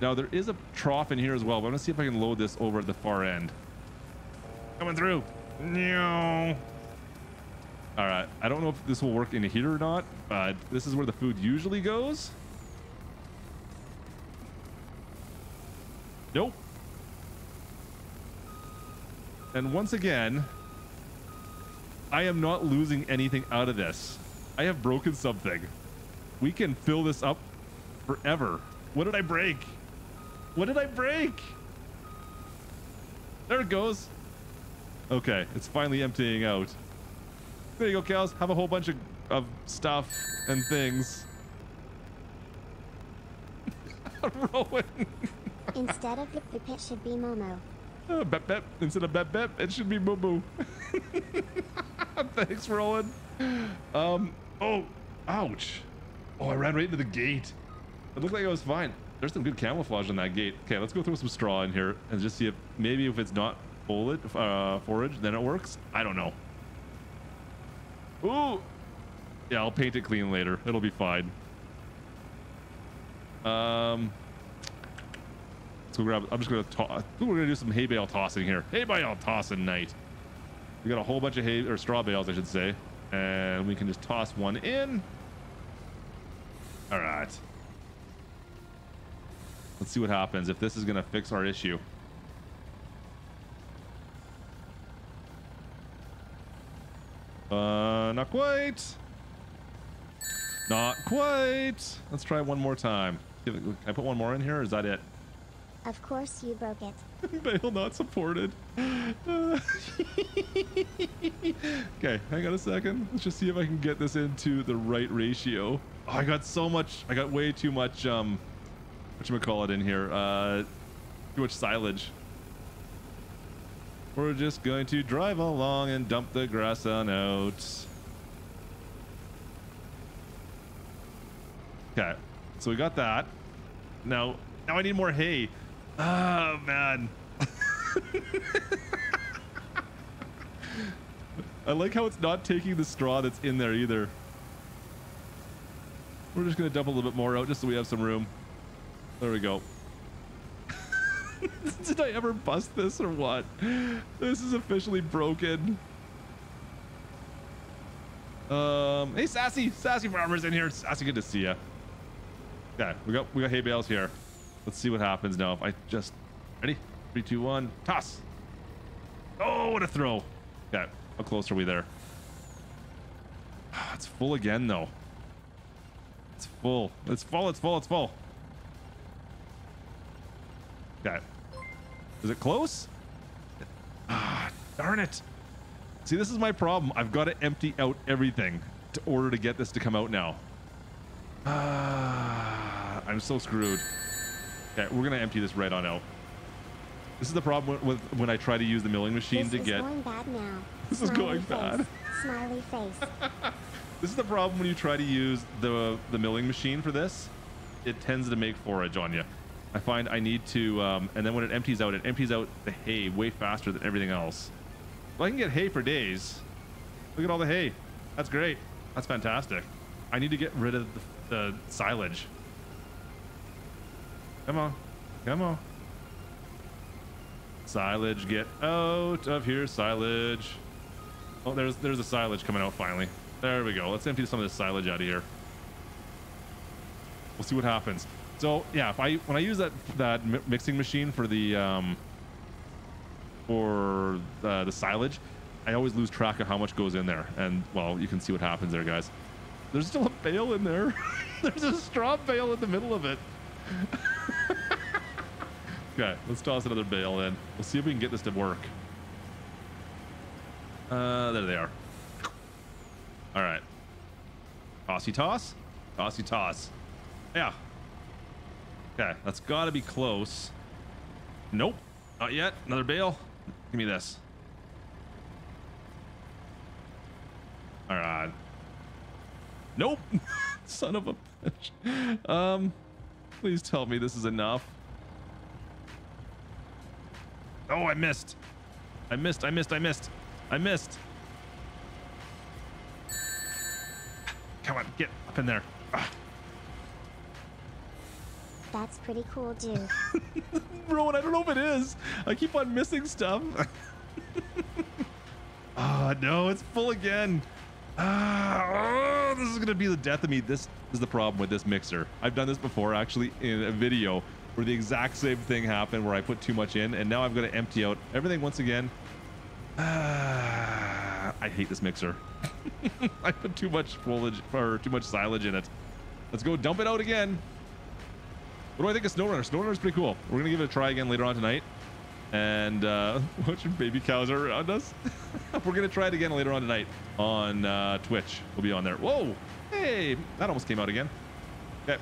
Now, there is a trough in here as well, but I'm going to see if I can load this over at the far end. Coming through. No. All right. I don't know if this will work in here or not. This is where the food usually goes. Nope. And once again, I am not losing anything out of this. I have broken something. We can fill this up forever. What did I break? What did I break? There it goes. Okay, it's finally emptying out. There you go, cows. Have a whole bunch of stuff and things. Rowan. Instead of Bip Bip, it should be Momo. Bep Bep. Instead of Bep Bep, it should be Moo Moo. Thanks, Rowan. Oh, ouch. Oh, I ran right into the gate. It looked like I was fine. There's some good camouflage on that gate. Okay, let's go throw some straw in here and just see if maybe if it's not forage, then it works. I don't know. Ooh. Yeah, I'll paint it clean later. It'll be fine. Let's go grab. I'm just gonna toss. We're gonna do some hay bale tossing here. Hay bale tossing night. We got a whole bunch of hay or straw bales, I should say, and we can just toss one in. All right. Let's see what happens if this is gonna fix our issue. Not quite. Not quite. Let's try one more time. Can I put one more in here, or is that it? Of course you broke it. Bail not supported. Okay, hang on a second. Let's just see if I can get this into the right ratio. Oh, I got so much. I got way too much. Whatchamacallit in here. Too much silage. We're just going to drive along and dump the grass on out. Okay, so we got that. Now I need more hay. Oh, man. I like how it's not taking the straw that's in there either. We're just going to dump a little bit more out just so we have some room. There we go. Did I ever bust this or what? This is officially broken. Hey, Sassy Farmer's in here. Sassy, good to see ya. Yeah, we got hay bales here. Let's see what happens now. If I just ready, 3, 2, 1, toss. Oh, what a throw! Yeah, how close are we there? It's full again though. It's full. It's full. It's full. It's full. Okay. Is it close? Ah, darn it. See, this is my problem. I've got to empty out everything in order to get this to come out now. I'm so screwed. Okay, we're going to empty this right on out. This is the problem with when I try to use the milling machine this to get... This is going bad now. This Smiley is going face. Bad. Smiley face. This is the problem when you try to use the milling machine for this. It tends to make forage on you. I find I need to, and then when it empties out the hay way faster than everything else. Well, I can get hay for days. Look at all the hay. That's great. That's fantastic. I need to get rid of the silage. Come on. Come on. Silage, get out of here, silage. Oh, there's the silage coming out finally. There we go. Let's empty some of this silage out of here. We'll see what happens. So yeah, if I when I use that mixing machine for the silage, I always lose track of how much goes in there. And well, you can see what happens there, guys. There's still a bale in there. There's a straw bale in the middle of it. Okay, let's toss another bale in. We'll see if we can get this to work. There they are. All right. Tossy toss. Tossy toss. Yeah. Okay, that's got to be close. Nope, not yet. Another bale. Give me this. All right. Nope. Son of a bitch. Please tell me this is enough. Oh, I missed. I missed. I missed. I missed. I missed. Come on, get up in there. Ugh. That's pretty cool, dude. Rowan, I don't know if it is. I keep on missing stuff. Oh, no, it's full again. Oh, this is going to be the death of me. This is the problem with this mixer. I've done this before, actually, in a video where the exact same thing happened where I put too much in, and now I'm going to empty out everything once again. I hate this mixer. I put too much foliage or too much silage in it. Let's go dump it out again. What do I think of SnowRunner? SnowRunner's pretty cool. We're going to give it a try again later on tonight. And watching baby cows are around us. We're going to try it again later on tonight on Twitch. We'll be on there. Whoa. Hey, that almost came out again. Okay.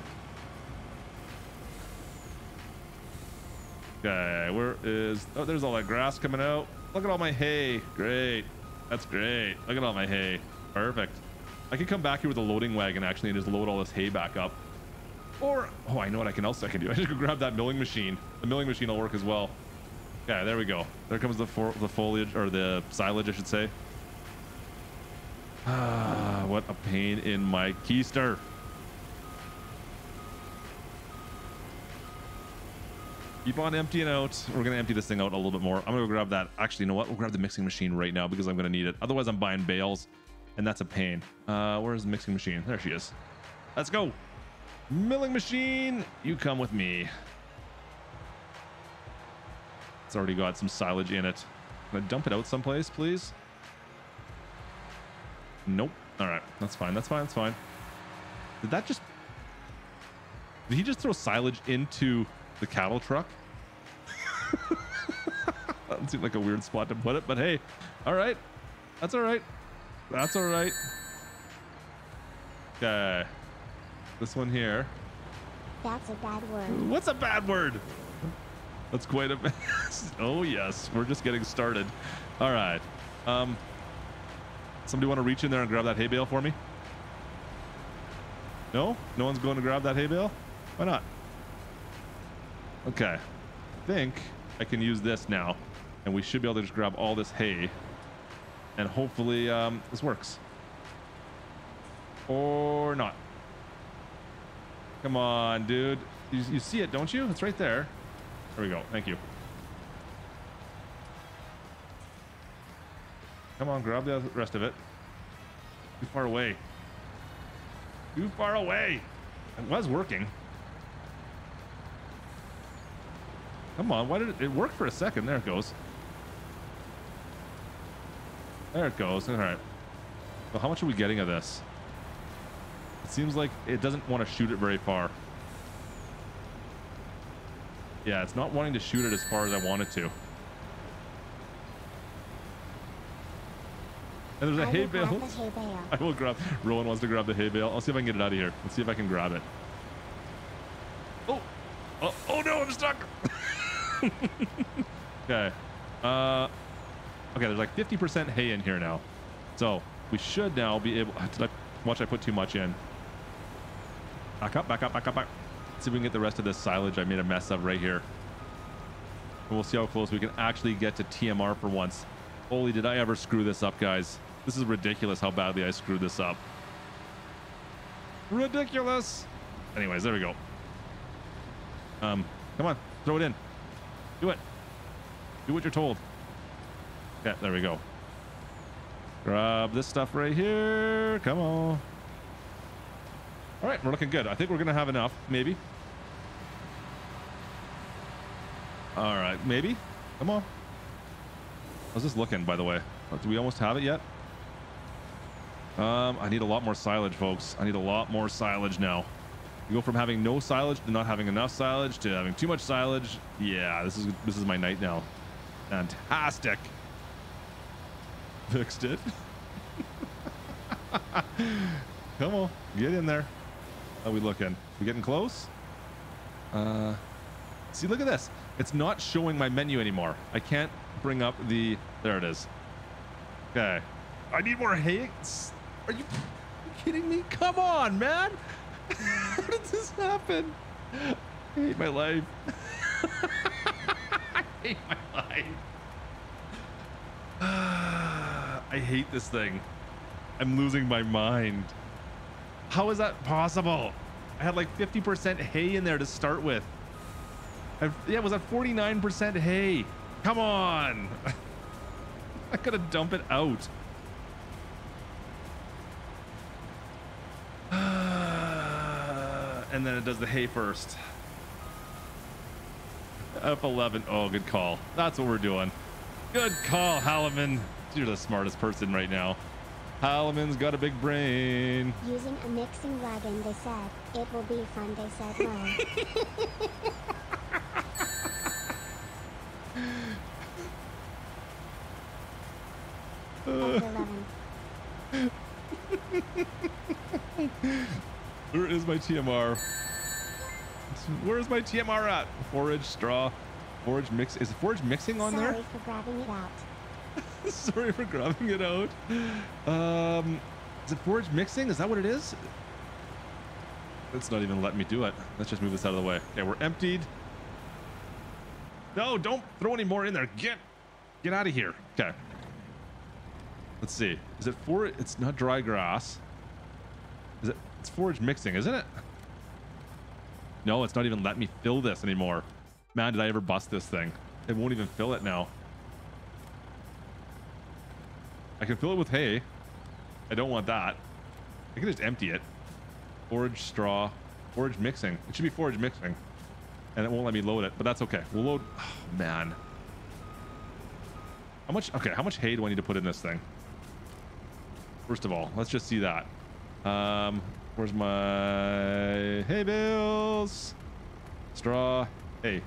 Okay, where is... Oh, there's all that grass coming out. Look at all my hay. Great. That's great. Look at all my hay. Perfect. I could come back here with a loading wagon, actually, and just load all this hay back up. Or, oh, I know what else I can do. I should go grab that milling machine. The milling machine will work as well. Yeah, there we go. There comes the foliage, or the silage, I should say. Ah, what a pain in my keister. Keep on emptying out. We're going to empty this thing out a little bit more. I'm going to go grab that. Actually, you know what? We'll grab the mixing machine right now because I'm going to need it. Otherwise, I'm buying bales, and that's a pain. Where's the mixing machine? There she is. Let's go. Milling machine, you come with me. It's already got some silage in it. I'm gonna dump it out someplace, please. Nope. All right, that's fine. That's fine. That's fine. Did that just... Did he just throw silage into the cattle truck? That seemed like a weird spot to put it, but hey, all right. That's all right. That's all right. Okay. This one here. That's a bad word. What's a bad word? That's quite a... Oh, yes. We're just getting started. All right. Somebody want to reach in there and grab that hay bale for me? No? No one's going to grab that hay bale? Why not? Okay. I think I can use this now. And we should be able to just grab all this hay. And hopefully this works. Or not. Come on, dude. You see it, don't you? It's right there. There we go. Thank you. Come on, grab the rest of it. Too far away. Too far away. It was working. Come on. Why did it work for a second? There it goes. There it goes. All right. Well, how much are we getting of this? It seems like it doesn't want to shoot it very far. Yeah, it's not wanting to shoot it as far as I want it to. And there's a hay bale. I will grab. Rowan wants to grab the hay bale. I'll see if I can get it out of here. Let's see if I can grab it. Oh, oh, oh no, I'm stuck. Okay. Okay, there's like 50% hay in here now. So we should now be able to... Watch, I put too much in. Back up, back up, back up, back. Let's see if we can get the rest of this silage I made a mess of right here. And we'll see how close we can actually get to TMR for once. Holy, did I ever screw this up, guys. This is ridiculous how badly I screwed this up. ridiculous. Anyways, there we go. Come on, throw it in. Do it. Do what you're told. Yeah, there we go. Grab this stuff right here. Come on. All right, we're looking good. I think we're gonna have enough, maybe. All right, maybe. Come on. How's this looking, by the way? Do we almost have it yet? I need a lot more silage, folks. I need a lot more silage now. You go from having no silage to not having enough silage to having too much silage. Yeah, this is my night now. Fantastic. Fixed it. Come on, get in there. How are we looking? We getting close? See, look at this. It's not showing my menu anymore. I can't bring up the... There it is. Okay. I need more hay. Are you kidding me? Come on, man. How did this happen? I hate my life. I hate my life. I hate this thing. I'm losing my mind. How is that possible? I had like 50% hay in there to start with. Yeah, it was at 49% hay. Come on. I gotta dump it out. And then it does the hay first. F11. Oh, good call. That's what we're doing. Good call, Halliman. You're the smartest person right now. Halliman's got a big brain. Using a mixing wagon, they said. It will be fun, they said. No. Where is my TMR? Where is my TMR at? Forage, straw, forage mix. Is forage mixing on there? Sorry for grabbing it out. Sorry for grabbing it out. Is it forage mixing? Is that what it is? It's not even letting me do it. Let's just move this out of the way. Okay, we're emptied. No, don't throw any more in there. Get out of here. Okay. Let's see. Is it for? It's not dry grass. Is it? It's forage mixing, isn't it? No, it's not even letting me fill this anymore. Man, did I ever bust this thing? It won't even fill it now. I can fill it with hay. I don't want that. I can just empty it. Forage straw, forage mixing. It should be forage mixing, and it won't let me load it. But that's okay. We'll load. Oh, man. How much? Okay, how much hay do I need to put in this thing? First of all, let's just see that. Where's my hay bales? Straw, hay.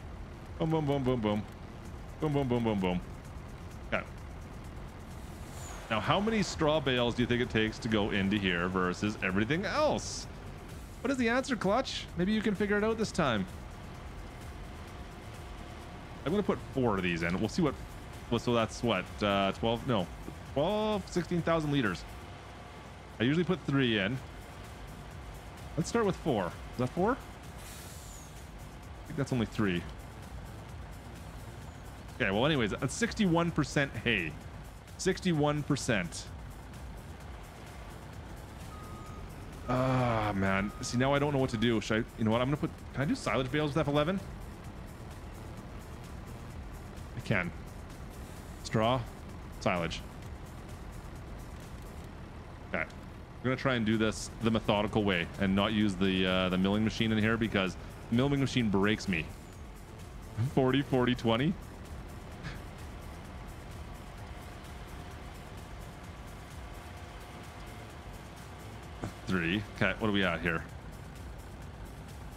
Boom, boom, boom, boom, boom. Boom, boom, boom, boom, boom. Okay. Now, how many straw bales do you think it takes to go into here versus everything else? What is the answer, Clutch? Maybe you can figure it out this time. I'm going to put 4 of these in. We'll see what... Well, so that's what, 16,000 liters. I usually put 3 in. Let's start with 4. Is that 4? I think that's only 3. Okay, well, anyways, that's 61% hay. 61%. Ah, man. See, now I don't know what to do. Should I, you know what? I'm going to put, can I do silage bales with F11? I can. Straw, silage. Okay, we're gonna try and do this the methodical way and not use the milling machine in here because the milling machine breaks me. 40, 40, 20. Three. Okay, what are we at here?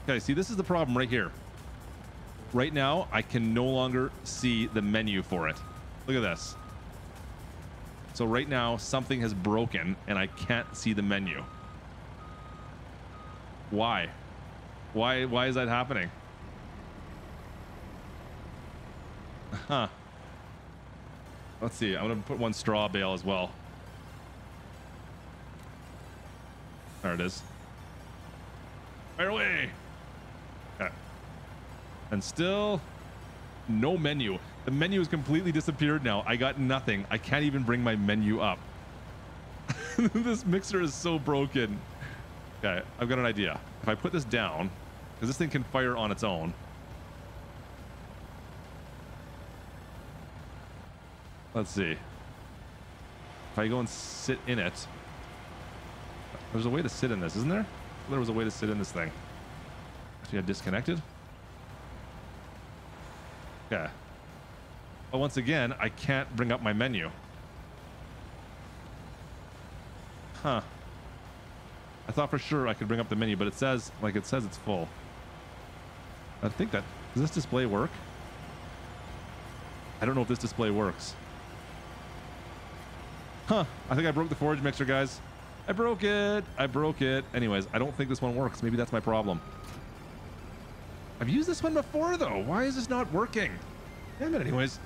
Okay, see, this is the problem right here. Right now, I can no longer see the menu for it. Look at this. So right now something has broken and I can't see the menu. Why is that happening? Huh. Let's see. I'm gonna put 1 straw bale as well. There it is. Fire away. Okay. And still no menu. The menu has completely disappeared now. I got nothing. I can't even bring my menu up. This mixer is so broken. Okay, I've got an idea. If I put this down, because this thing can fire on its own. Let's see. If I go and sit in it, there's a way to sit in this, isn't there? There was a way to sit in this thing. Actually, I disconnected. Yeah. But once again, I can't bring up my menu. Huh. I thought for sure I could bring up the menu, but it says, like, it says it's full. I think that... Does this display work? I don't know if this display works. Huh. I think I broke the forage mixer, guys. I broke it. I broke it. Anyways, I don't think this one works. Maybe that's my problem. I've used this one before, though. Why is this not working? Damn it, anyways.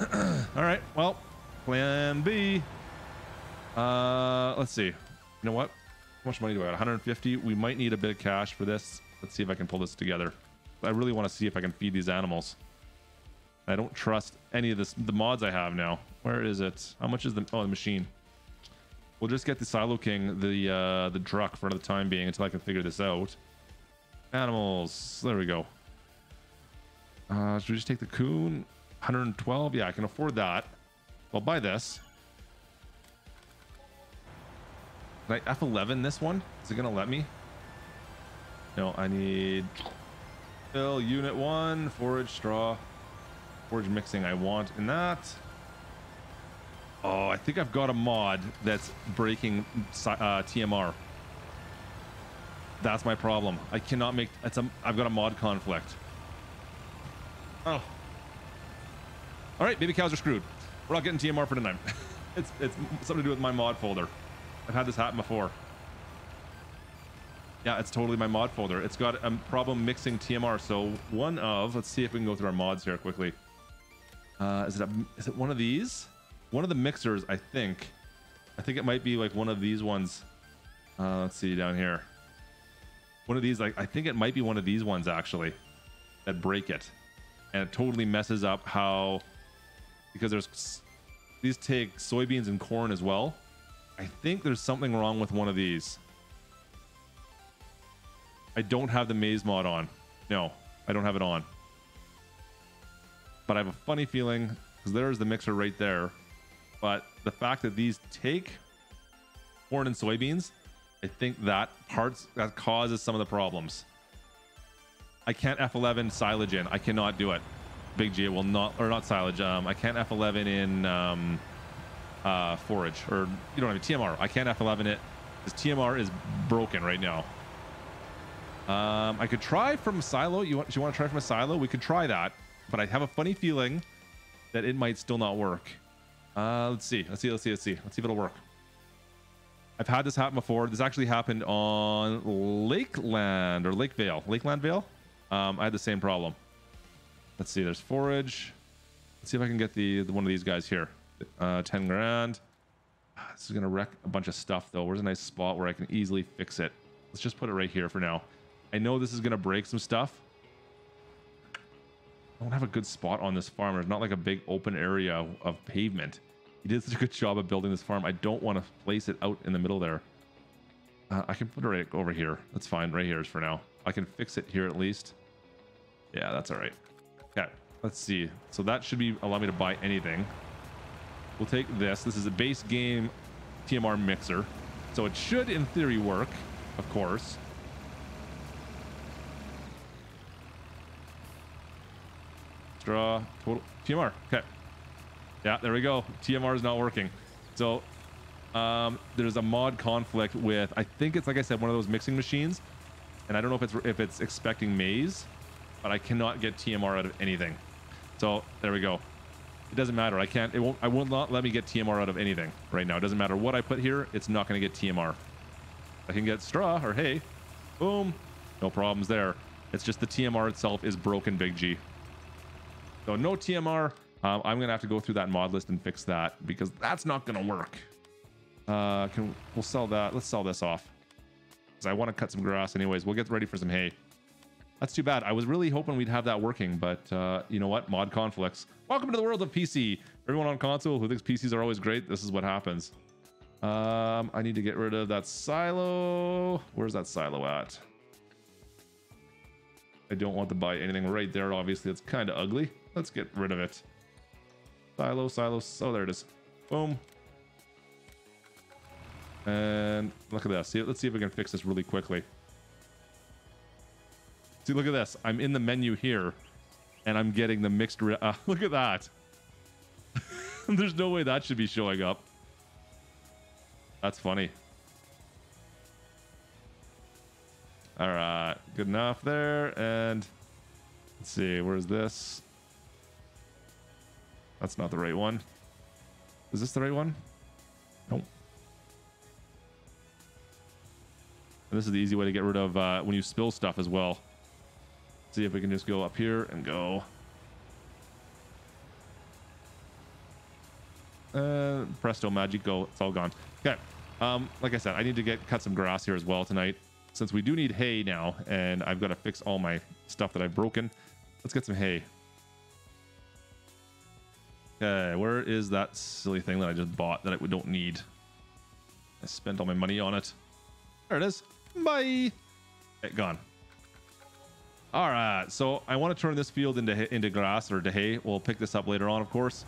All right. Well, plan B. Let's see. You know what? How much money do I got? 150. We might need a bit of cash for this. Let's see if I can pull this together. I really want to see if I can feed these animals. I don't trust any of this, the mods I have now. Where is it? How much is the... Oh, the machine. We'll just get the Silo King, the Druck for the time being until I can figure this out. Animals. There we go. Should we just take the coon? 112? Yeah, I can afford that. I'll buy this. Can I F11 this one? Is it going to let me? No, I need... Fill unit 1. Forage straw. Forage mixing I want in that. Oh, I think I've got a mod that's breaking TMR. That's my problem. I cannot make... I've got a mod conflict. Oh. All right, baby cows are screwed. We're not getting TMR for tonight. It's something to do with my mod folder. I've had this happen before. Yeah, it's totally my mod folder. It's got a problem mixing TMR. So one of... Let's see if we can go through our mods here quickly. Is it one of these? One of the mixers, I think. I think it might be like one of these ones. Let's see down here. One of these, like, I think it might be one of these ones actually that break it, and it totally messes up how, because there's these take soybeans and corn as well. I think there's something wrong with one of these. I don't have the maize mod on. No, I don't have it on. But I have a funny feeling because there's the mixer right there. But the fact that these take corn and soybeans, I think that causes some of the problems. I can't F11 silage in. I cannot do it. Big G will not, or not silage. I can't F11 in forage, or you don't have TMR. I can't F11 it. This TMR is broken right now. I could try from a silo. You want to try from a silo? We could try that. But I have a funny feeling that it might still not work. Let's see if it'll work. I've had this happen before. This actually happened on Lakeland or Lake Vale. Lakeland Vale. I had the same problem. Let's see. There's forage. Let's see if I can get the one of these guys here. 10 grand. This is going to wreck a bunch of stuff though. Where's a nice spot where I can easily fix it? Let's just put it right here for now. I know this is going to break some stuff. I don't have a good spot on this farm. There's not like a big open area of pavement. He did such a good job of building this farm. I don't want to place it out in the middle there. I can put it right over here. That's fine. Right here is for now. I can fix it here at least. Yeah, that's all right. Okay, let's see. So that should be allow me to buy anything. We'll take this. This is a base game TMR mixer. So it should, in theory, work, of course. Draw total TMR. Okay, yeah, there we go. TMR is not working. So there's a mod conflict with, I think it's, like I said, one of those mixing machines, and I don't know if it's expecting maize, but I cannot get TMR out of anything. So there we go. It doesn't matter. I will not let me get TMR out of anything right now. It doesn't matter what I put here. It's not going to get TMR. I can get straw or hay. Boom, no problems there. It's just the TMR itself is broken, Big G. So no TMR. I'm going to have to go through that mod list and fix that because that's not going to work. We'll sell that. Let's sell this off because I want to cut some grass anyways. We'll get ready for some hay. That's too bad. I was really hoping we'd have that working, but you know what? Mod conflicts. Welcome to the world of PC. Everyone on console who thinks PCs are always great, this is what happens. I need to get rid of that silo. Where's that silo at? I don't want to buy anything right there. Obviously, it's kind of ugly. Let's get rid of it. Silo, silo. Oh, there it is. Boom. And look at this. See, let's see if we can fix this really quickly. See, look at this. I'm in the menu here, and I'm getting the mixed. Look at that. There's no way that should be showing up. That's funny. All right, good enough there. And let's see, where's this? That's not the right one. Is this the right one? Nope. And this is the easy way to get rid of when you spill stuff as well. See if we can just go up here and go. Presto magico, it's all gone. Okay. Like I said, I need to cut some grass here as well tonight, since we do need hay now, and I've got to fix all my stuff that I've broken. Let's get some hay. Okay, where is that silly thing that I just bought that I don't need? I spent all my money on it. There it is. Bye. Okay, gone. All right, so I want to turn this field into grass or to hay. We'll pick this up later on, of course.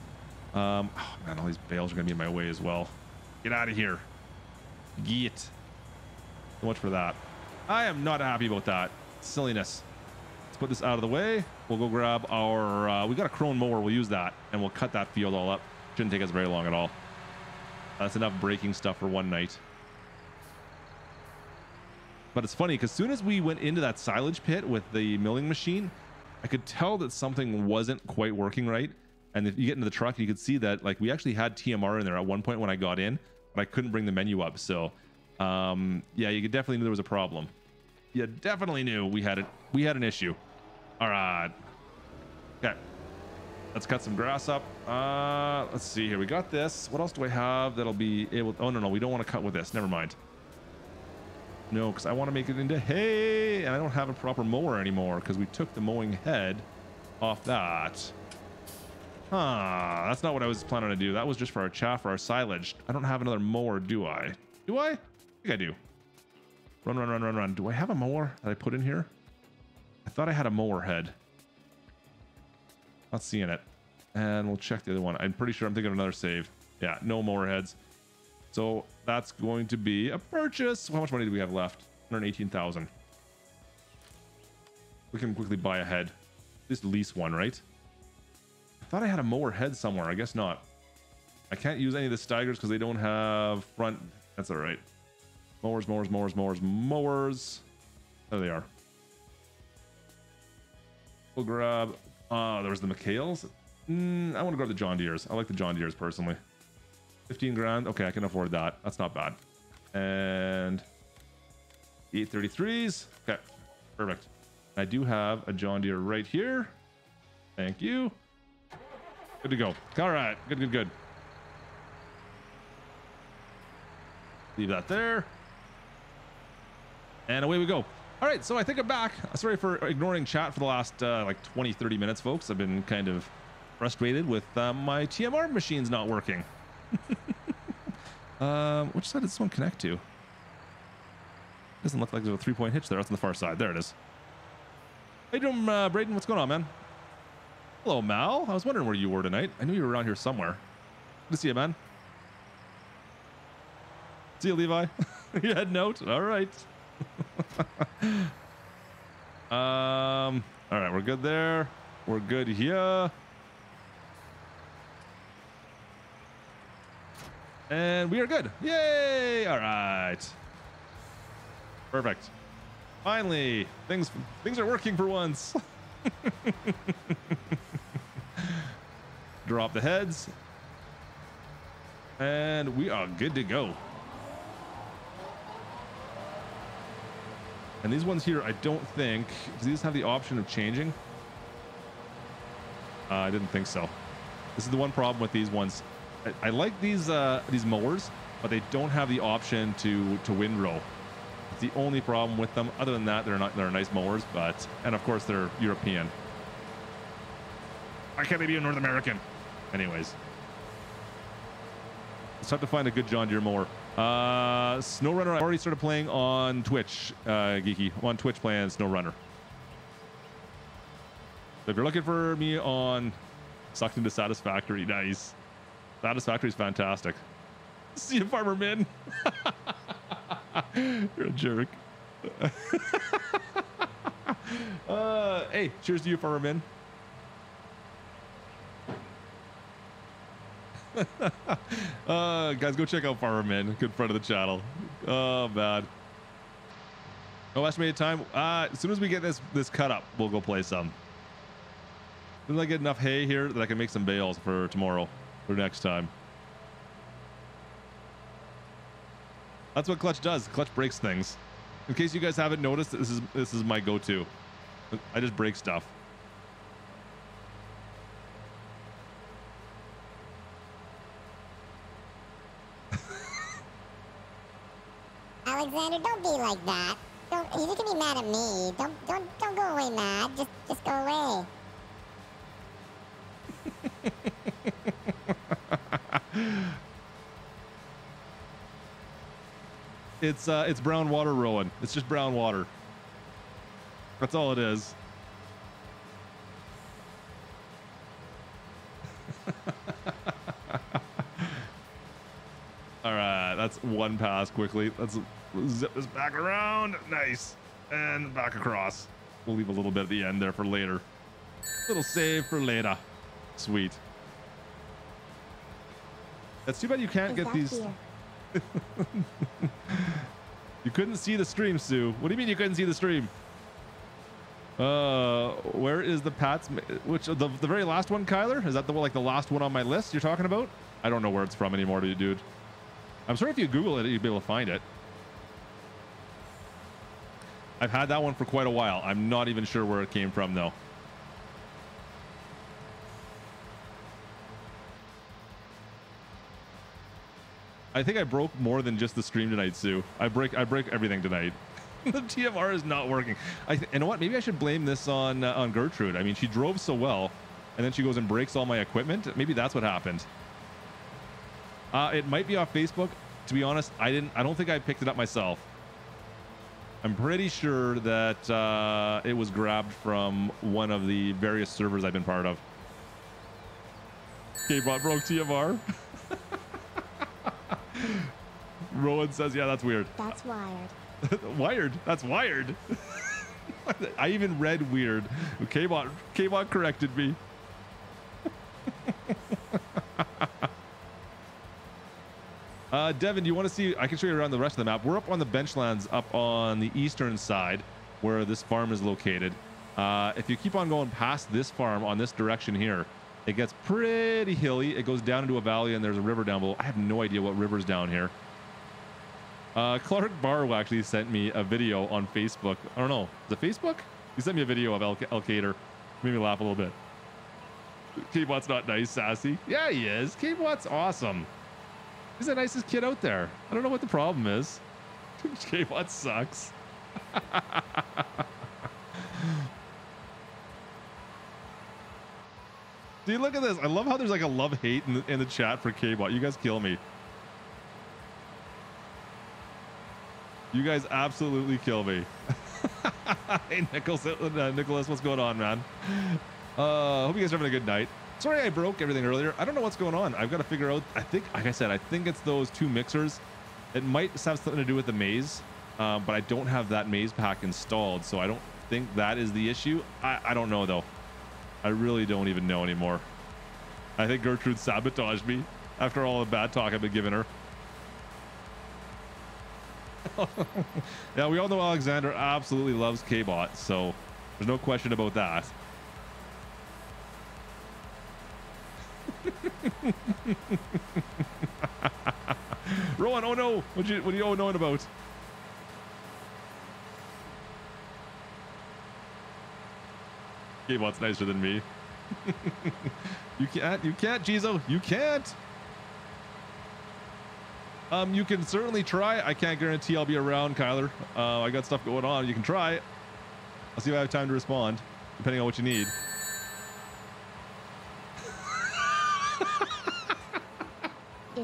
Oh man, all these bales are going to be in my way as well. Get out of here. Get. So much for that. I am not happy about that silliness. Let's put this out of the way. We'll go grab our we got a crone mower. We'll use that and we'll cut that field all up. Shouldn't take us very long at all. That's enough breaking stuff for one night. But it's funny because as soon as we went into that silage pit with the milling machine, I could tell that something wasn't quite working right. And if you get into the truck, you could see that like we actually had TMR in there at one point when I got in, but I couldn't bring the menu up. So yeah, you could definitely knew there was a problem. You definitely knew we had an issue. All right. Okay. Let's cut some grass up. Let's see here. We got this. What else do I have that'll be able? Oh, no. We don't want to cut with this. Never mind. No, because I want to make it into hay, and I don't have a proper mower anymore because we took the mowing head off that. Huh, that's not what I was planning to do. That was just for our chaff, for our silage. I don't have another mower, do I? Do I? I think I do. Run, run, run, run, run. Do I have a mower that I put in here? I thought I had a mower head. Not seeing it. And we'll check the other one. I'm pretty sure I'm thinking of another save. Yeah, no mower heads. So that's going to be a purchase. How much money do we have left? 118,000. We can quickly buy a head. At least lease one, right? I thought I had a mower head somewhere. I guess not. I can't use any of the Steigers because they don't have front. That's all right. Mowers, mowers, mowers, mowers, mowers. There they are. We'll grab. There's the McHales. I want to grab the John Deere's. I like the John Deere's personally. 15 grand. Okay, I can afford that. That's not bad. And 833s. Okay, perfect. I do have a John Deere right here. Thank you. Good to go. All right. Good, good, good. Leave that there. And away we go. All right. So I think I'm back. Sorry for ignoring chat for the last like 20, 30 minutes, folks. I've been kind of frustrated with my TMR machines not working. Which side did this one connect to? Doesn't look like there's a 3-point hitch there. That's on the far side. There it is. Hey, Braden. What's going on, man? Hello, Mal. I was wondering where you were tonight. I knew you were around here somewhere. Good to see you, man. See you, Levi. You heading out? All right. All right, we're good there. We're good here. And we are good. Yay! All right. Perfect. Finally, things are working for once. Drop the heads and we are good to go. And these ones here, I don't think, do these have the option of changing? I didn't think so. This is the one problem with these ones. I like these mowers, but they don't have the option to windrow. It's the only problem with them. Other than that, they're nice mowers, but and of course they're European. Why can't they be a North American? Anyways, let's have to find a good John Deere mower. SnowRunner, I already started playing on Twitch, Geeky. I'm on Twitch playing SnowRunner. So if you're looking for me on Sucked Into Satisfactory, nice. Satisfactory's fantastic. See you, Farmer Min. You're a jerk. Hey, cheers to you, Farmer Min. Guys, go check out Farmer Min, good friend of the channel. Oh man, no estimated time. As soon as we get this cut up, we'll go play some. As soon as I get enough hay here that I can make some bales for tomorrow or next time. That's what Clutch does. Clutch breaks things. In case you guys haven't noticed, this is my go-to. I just break stuff. Alexander, don't be like that. You can be mad at me. Don't go away mad. Just go away. It's brown water, Rowan. It's just brown water. That's all it is. All right, that's one pass quickly. Let's zip this back around. Nice. And back across. We'll leave a little bit at the end there for later. Little save for later. Sweet. That's too bad you can't get these. You couldn't see the stream, Sue. What do you mean you couldn't see the stream? Where is the Pats? Which the very last one, Kyler? Is that the like the last one on my list you're talking about? I don't know where it's from anymore, dude. I'm sure if you Google it, you'd be able to find it. I've had that one for quite a while. I'm not even sure where it came from though. I think I broke more than just the stream tonight, Sue. I break everything tonight. The TFR is not working. You know what? Maybe I should blame this on Gertrude. I mean, she drove so well, and then she goes and breaks all my equipment. Maybe that's what happened. It might be off Facebook. To be honest, I don't think I picked it up myself. I'm pretty sure that it was grabbed from one of the various servers I've been part of. K-bot broke TFR. Rowan says, yeah, that's weird. That's wired. Wired? That's wired. I even read weird. K-bot corrected me. Devin, do you want to see? I can show you around the rest of the map. We're up on the benchlands up on the eastern side where this farm is located. If you keep on going past this farm on this direction here, it gets pretty hilly. It goes down into a valley, and there's a river down below. I have no idea what river's down here. Clark Barrow actually sent me a video on Facebook. I don't know. Is it Facebook? He sent me a video of Elkader. Made me laugh a little bit. K-bot's not nice, sassy. Yeah, he is. K-bot's awesome. He's the nicest kid out there. I don't know what the problem is. K-bot sucks. Dude, look at this. I love how there's like a love-hate in the chat for K-bot. You guys kill me. You guys absolutely kill me. Hey, Nicholas, what's going on, man? Hope you guys are having a good night. Sorry I broke everything earlier. I don't know what's going on. I've got to figure out. I think, like I said, I think it's those two mixers. It might have something to do with the maize, but I don't have that maize pack installed, so I don't think that is the issue. I don't know, though. I really don't even know anymore. I think Gertrude sabotaged me after all the bad talk I've been giving her. Yeah, we all know Alexander absolutely loves K-bot, so there's no question about that. Rowan, oh no! What are you oh knowing about? K-bot's nicer than me. You can't, Jizo. You can't. You can certainly try. I can't guarantee I'll be around, Kyler. I got stuff going on. You can try. I'll see if I have time to respond, depending on what you need.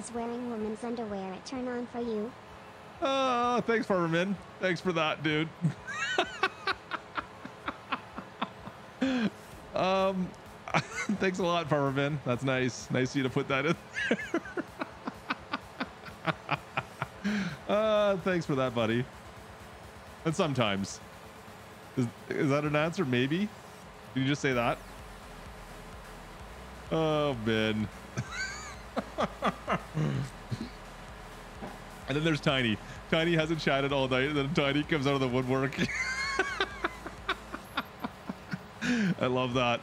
is wearing women's underwear a turn on for you? Thanks, Farmerman. Thanks for that, dude. Thanks a lot, Farmerman. That's nice. Nice of you to put that in there. Thanks for that, buddy. And sometimes. Is that an answer? Maybe. Did you just say that? Oh, man. And then there's Tiny. Tiny hasn't chatted all night, and then Tiny comes out of the woodwork. I love that.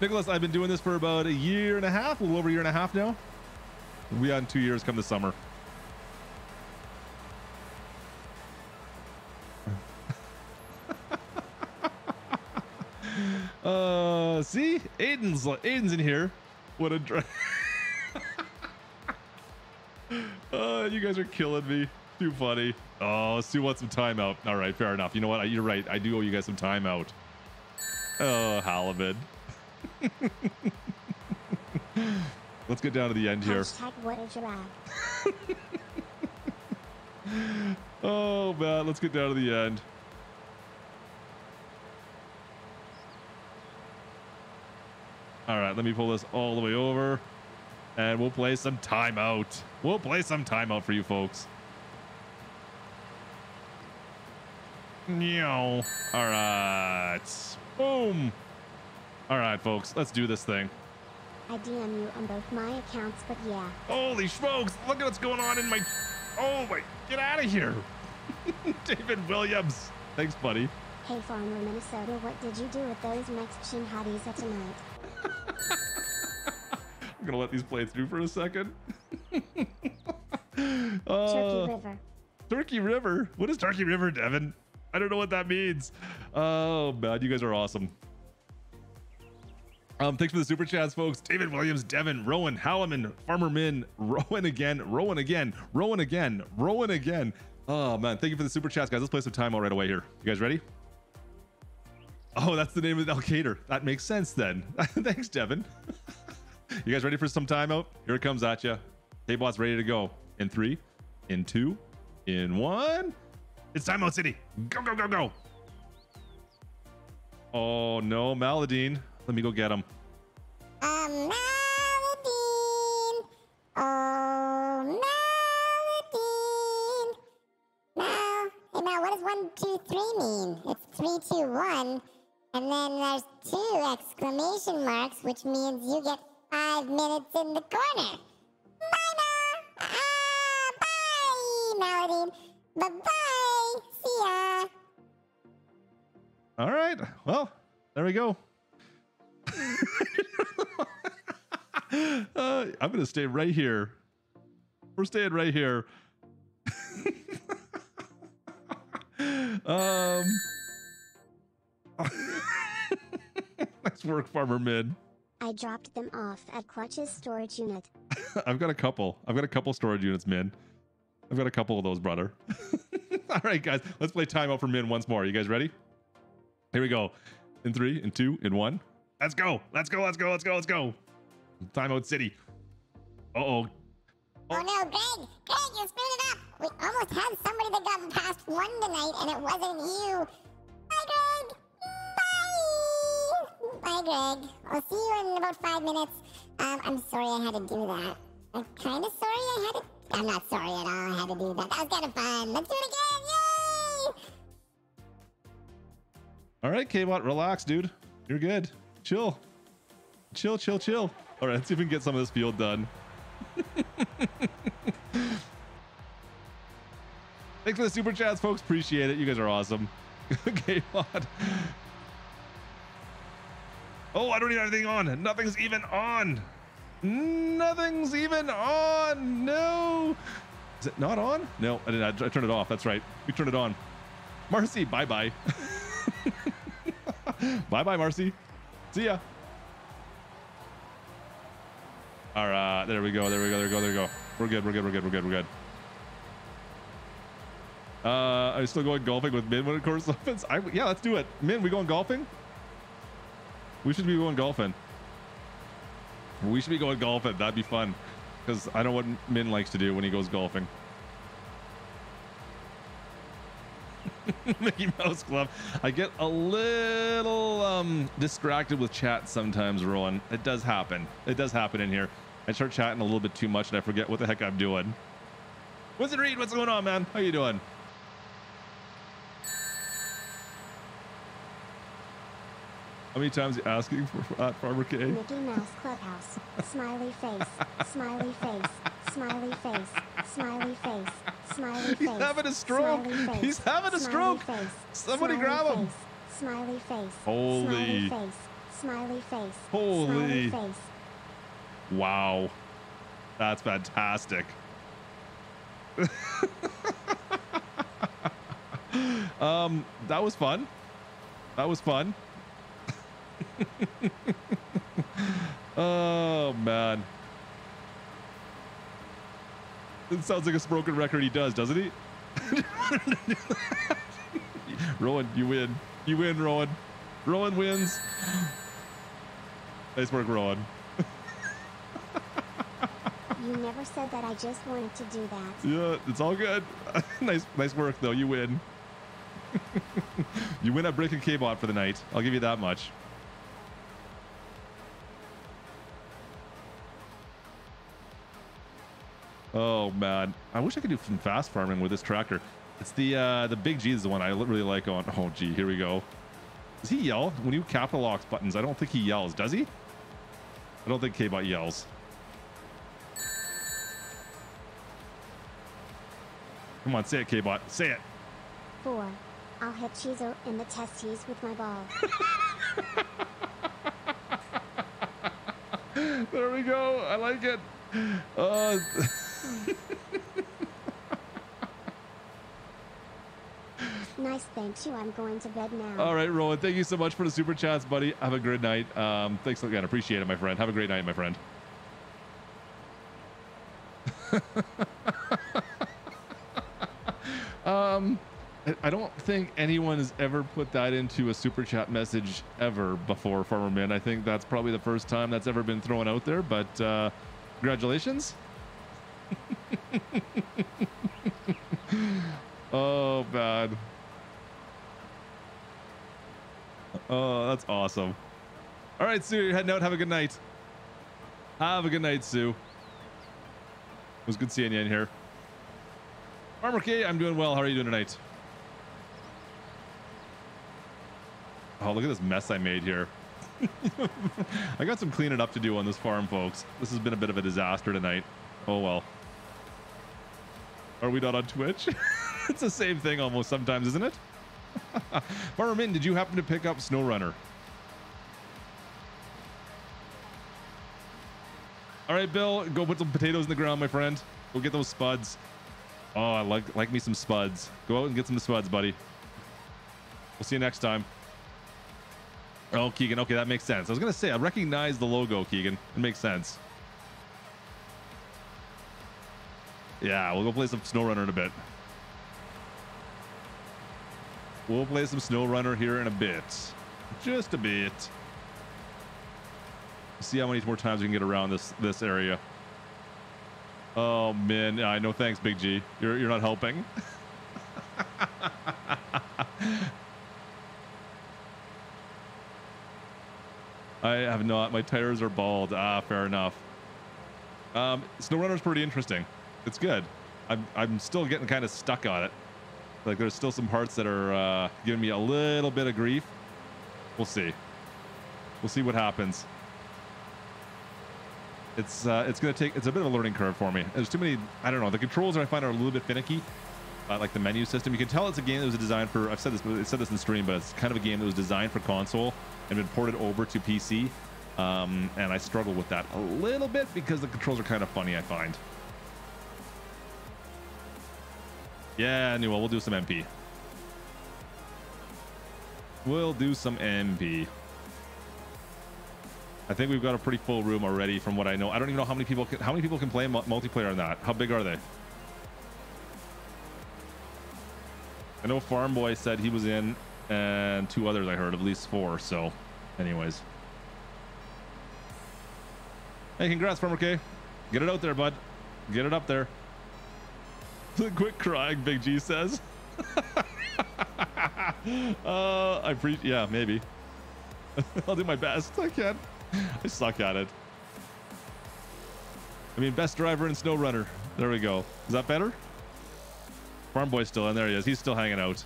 Nicholas, I've been doing this for about a year and a half, a little over a year and a half now. We'll be on 2 years come this summer. See, Aiden's in here. What a drag. You guys are killing me. Too funny. Oh, Sue wants some time out. All right, fair enough. You know what? You're right. I do owe you guys some time out. Oh, Halibut. Let's get down to the end here. What a drag. Oh, man. Let's get down to the end. All right, let me pull this all the way over and we'll play some timeout. We'll play some timeout for you folks. All right. Boom. All right, folks, let's do this thing. I DM you on both my accounts, but yeah. Holy smokes, look at what's going on in my... Oh, my... Get out of here. David Williams. Thanks, buddy. Hey, Farmer Minnesota, what did you do with those Mexican hotties at tonight? I'm gonna let these play through for a second. Turkey River. Turkey River? What is Turkey River, Devin? I don't know what that means. Oh, man, you guys are awesome. Thanks for the super chats, folks. David Williams, Devin, Rowan, Halliman, Farmer Min, Rowan again, Rowan again, Rowan again, Rowan again. Oh, man, thank you for the super chats, guys. Let's play some timeout right away here. You guys ready? Oh, that's the name of Elkader. That makes sense then. Thanks, Devin. You guys ready for some timeout? Here it comes at you. K-bot's ready to go. In 3, in 2, in 1. It's timeout city. Go, go, go, go. Oh, no. Maladine. Let me go get him. Maladine. Oh, Maladine. Mal. Hey, Mal, what does 1, 2, 3 mean? It's 3, 2, 1. And then there's 2 exclamation marks, which means you get 5 minutes in the corner. Bye, Mal. Bye, Maladine. Bye-bye. See ya. All right. Well, there we go. I'm going to stay right here. We're staying right here. Nice work, Farmer Mid. I dropped them off at Clutch's storage unit. I've got a couple. I've got a couple storage units, Min. I've got a couple of those, brother. All right, guys, let's play timeout for Min once more. You guys ready? Here we go. In 3, in 2, in 1. Let's go. Let's go. Let's go. Let's go. Let's go. Timeout city. Uh-oh. Oh, no, Greg. Greg, you screwed it up. We almost had somebody that got past 1 tonight, and it wasn't you. Bye, Greg. Bye, Greg. I'll see you in about 5 minutes. I'm sorry I had to do that. I'm kind of sorry I had to... I'm not sorry at all I had to do that. That was kind of fun. Let's do it again. Yay! All right, K-bot, relax, dude. You're good. Chill. Chill, chill, chill. All right, let's see if we can get some of this field done. Thanks for the super chats, folks. Appreciate it. You guys are awesome. K-bot. Oh, I don't even have anything on. Nothing's even on. Nothing's even on. No. Is it not on? No, I didn't. I turned it off. That's right. We turned it on. Marcy, bye-bye. Bye-bye, Marcy. See ya. All right. There we go. There we go. There we go. There we go. We're good. We're good. We're good. We're good. We're good. I'm still going golfing with Min when it course opens. Yeah, let's do it. Min, we going golfing? We should be going golfing. We should be going golfing. That'd be fun, because I know what Min likes to do when he goes golfing. Mickey Mouse Club. I get a little distracted with chat sometimes, Rowan. It does happen. It does happen in here. I start chatting a little bit too much and I forget what the heck I'm doing. Wizard Reed, what's going on, man? How you doing? How many times are you asking for Farmer K? Mickey Mouse Clubhouse. Smiley face. Smiley face. Smiley face. Smiley face. Smiley face. He's having a stroke. He's having a stroke. Somebody grab him. Smiley face. Holy. Smiley face. Smiley face. Holy. Wow. That's fantastic. That was fun. That was fun. Oh man, it sounds like a broken record. He does, doesn't he? Rowan, you win. You win, Rowan. Rowan wins. Nice work, Rowan. You never said that. I just wanted to do that. Yeah, it's all good. Nice work though. You win. You win at breaking K-bot for the night. I'll give you that much. Oh man, I wish I could do some fast farming with this tractor. It's the Big G is the one I really like on. Oh gee, here we go. Does he yell when you capital locks buttons? I don't think he yells, does he? I don't think K-bot yells. Come on, say it, K-bot. Say it. 4. I'll hit Chizo in the testes with my ball. There we go. I like it. Nice, thank you. I'm going to bed now. All right, Rowan. Thank you so much for the super chats, buddy. Have a good night. Thanks again. Appreciate it, my friend. Have a great night, my friend. I don't think anyone has ever put that into a super chat message ever before, Farmer Min. I think that's probably the first time that's ever been thrown out there, but congratulations. Oh, bad. Oh, that's awesome. All right, Sue, you're heading out. Have a good night. Have a good night, Sue. It was good seeing you in here. Farmer K, I'm doing well. How are you doing tonight? Oh, look at this mess I made here. I got some cleaning up to do on this farm, folks. This has been a bit of a disaster tonight. Oh, well. Are we not on Twitch? It's the same thing almost sometimes, isn't it? Farmer Min, did you happen to pick up SnowRunner? All right, Bill, go put some potatoes in the ground, my friend. Go get those spuds. Oh, I like me some spuds. Go out and get some spuds, buddy. We'll see you next time. Oh, Keegan. Okay, that makes sense. I was going to say, I recognize the logo, Keegan. It makes sense. Yeah, we'll go play some SnowRunner in a bit. We'll play some SnowRunner here in a bit. Just a bit. See how many more times we can get around this area. Oh, man. I know. Thanks, Big G. You're not helping. I have not. My tires are bald. Ah, fair enough. SnowRunner's pretty interesting. It's good. I'm still getting kind of stuck on it. Like there's still some parts that are giving me a little bit of grief. We'll see. We'll see what happens. It's a bit of a learning curve for me. There's too many. I don't know. The controls I find are a little bit finicky. Like the menu system, you can tell it's a game that was designed for. I said this in the stream, but it's kind of a game that was designed for console and been ported over to PC, and I struggle with that a little bit because the controls are kind of funny, I find. Yeah, Newell, we'll do some MP. We'll do some MP. I think we've got a pretty full room already, from what I know. I don't even know how many people can play multiplayer on that. How big are they? I know Farm Boy said he was in, and 2 others I heard, at least 4. So anyways, Hey, congrats, Farmer K. Get it out there, bud. Get it up there. Quit crying, Big G says. I appreciate. Yeah, maybe. I'll do my best. I can. I suck at it. I mean, best driver in SnowRunner. There we go. Is that better? Farm Boy's still in. There he is. He's still hanging out.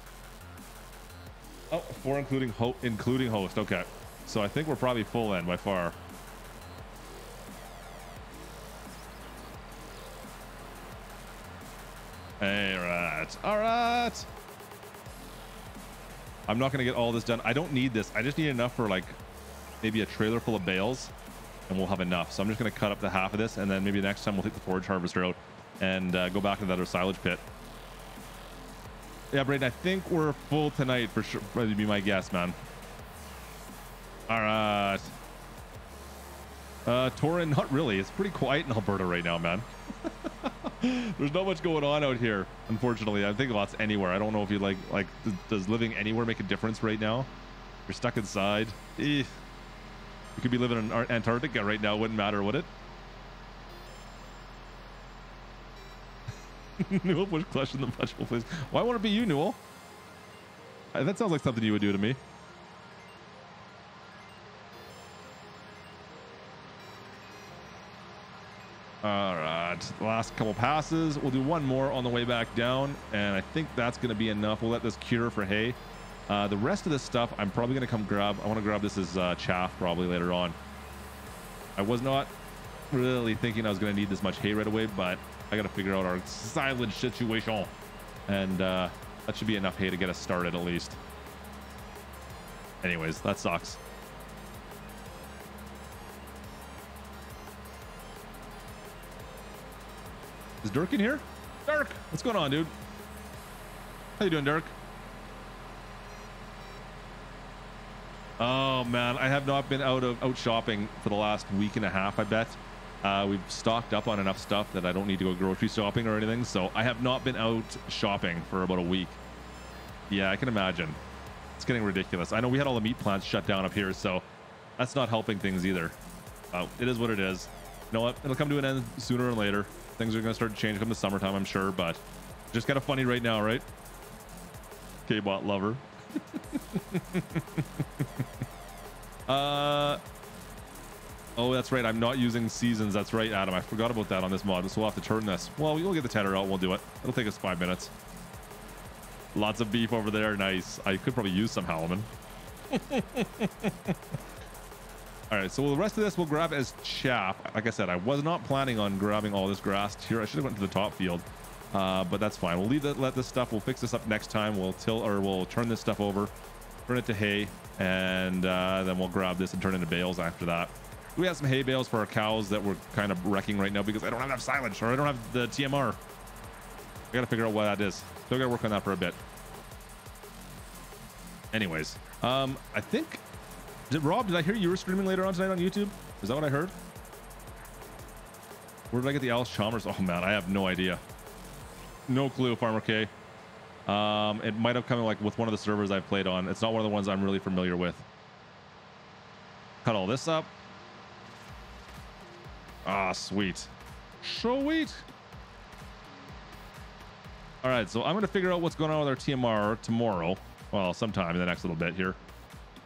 Oh, four including host. Okay. So I think we're probably full end by far. Alright. Alright. I'm not going to get all this done. I don't need this. I just need enough for like maybe a trailer full of bales and we'll have enough. So I'm just going to cut up the half of this and then maybe next time we'll take the forage harvester out and go back to that other silage pit. Yeah, Brayden, I think we're full tonight for sure. That'd be my guess, man. All right. Torin, not really. It's pretty quiet in Alberta right now, man. There's not much going on out here, unfortunately. I think lots anywhere. I don't know if you like, does living anywhere make a difference right now? You're stuck inside. Eh. You could be living in Antarctica right now. Wouldn't matter, would it? Newell push clutch in the vegetable place. Why won't it be you, Newell? That sounds like something you would do to me. All right, last couple passes. We'll do one more on the way back down, and I think that's going to be enough. We'll let this cure for hay. The rest of this stuff, I'm probably going to come grab. I want to grab this as chaff probably later on. I was not really thinking I was going to need this much hay right away, but I got to figure out our silage situation, and that should be enough hay to get us started at least. Anyways, that sucks. Is Dirk in here? Dirk, what's going on, dude? How you doing, Dirk? Oh man, I have not been out shopping for the last week and a half, I bet. We've stocked up on enough stuff that I don't need to go grocery shopping or anything, so I have not been out shopping for about a week. Yeah, I can imagine. It's getting ridiculous. I know we had all the meat plants shut down up here, so that's not helping things either. Oh, it is what it is. You know what? It'll come to an end sooner or later. Things are going to start to change come the summertime, I'm sure, but just kind of funny right now, right? K-bot lover. Oh, that's right. I'm not using seasons. That's right, Adam. I forgot about that on this mod, so we'll have to turn this. Well, we'll get the tedder out. We'll do it. It'll take us 5 minutes. Lots of beef over there. Nice. I could probably use some Hallman. All right, so the rest of this we'll grab as chaff. Like I said, I was not planning on grabbing all this grass here. I should have went to the top field, but that's fine. We'll leave that. Let this stuff. We'll fix this up next time. We'll till or we'll turn this stuff over, turn it to hay, and then we'll grab this and turn it into bales after that. We have some hay bales for our cows that we're kind of wrecking right now because I don't have enough silage or I don't have the TMR. I got to figure out why that is. So I got to work on that for a bit. Anyways, I think, Rob, did I hear you were streaming later on tonight on YouTube? Is that what I heard? Where did I get the Alice Chalmers? Oh man, I have no idea. No clue, Farmer K. It might have come like with one of the servers I've played on. It's not one of the ones I'm really familiar with. Cut all this up. Ah, sweet. Sweet. All right, so I'm going to figure out what's going on with our TMR tomorrow. Well, sometime in the next little bit here.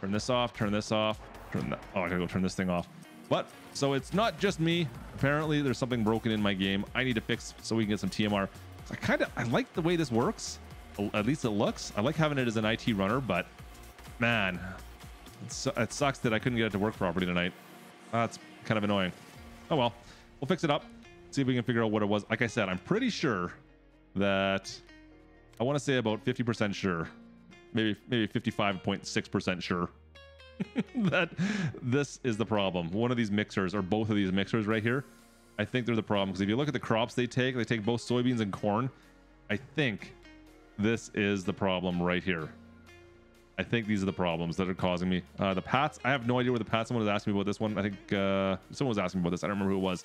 Turn this off, turn this off. Turn that. Oh, I got to go turn this thing off. But, so it's not just me. Apparently, there's something broken in my game. I need to fix so we can get some TMR. I like the way this works. At least it looks. I like having it as an IT runner, but man, it sucks that I couldn't get it to work properly tonight. That's kind of annoying. Oh well, we'll fix it up, see if we can figure out what it was. Like I said, I'm pretty sure that I want to say about 50% sure, maybe 55.6% sure that this is the problem. One of these mixers or both of these mixers right here, I think they're the problem, because if you look at the crops they take both soybeans and corn. I think this is the problem right here. I think these are the problems that are causing me. The Pats, I have no idea where the Pats, someone was asking me about this one. I think someone was asking me about this. I don't remember who it was.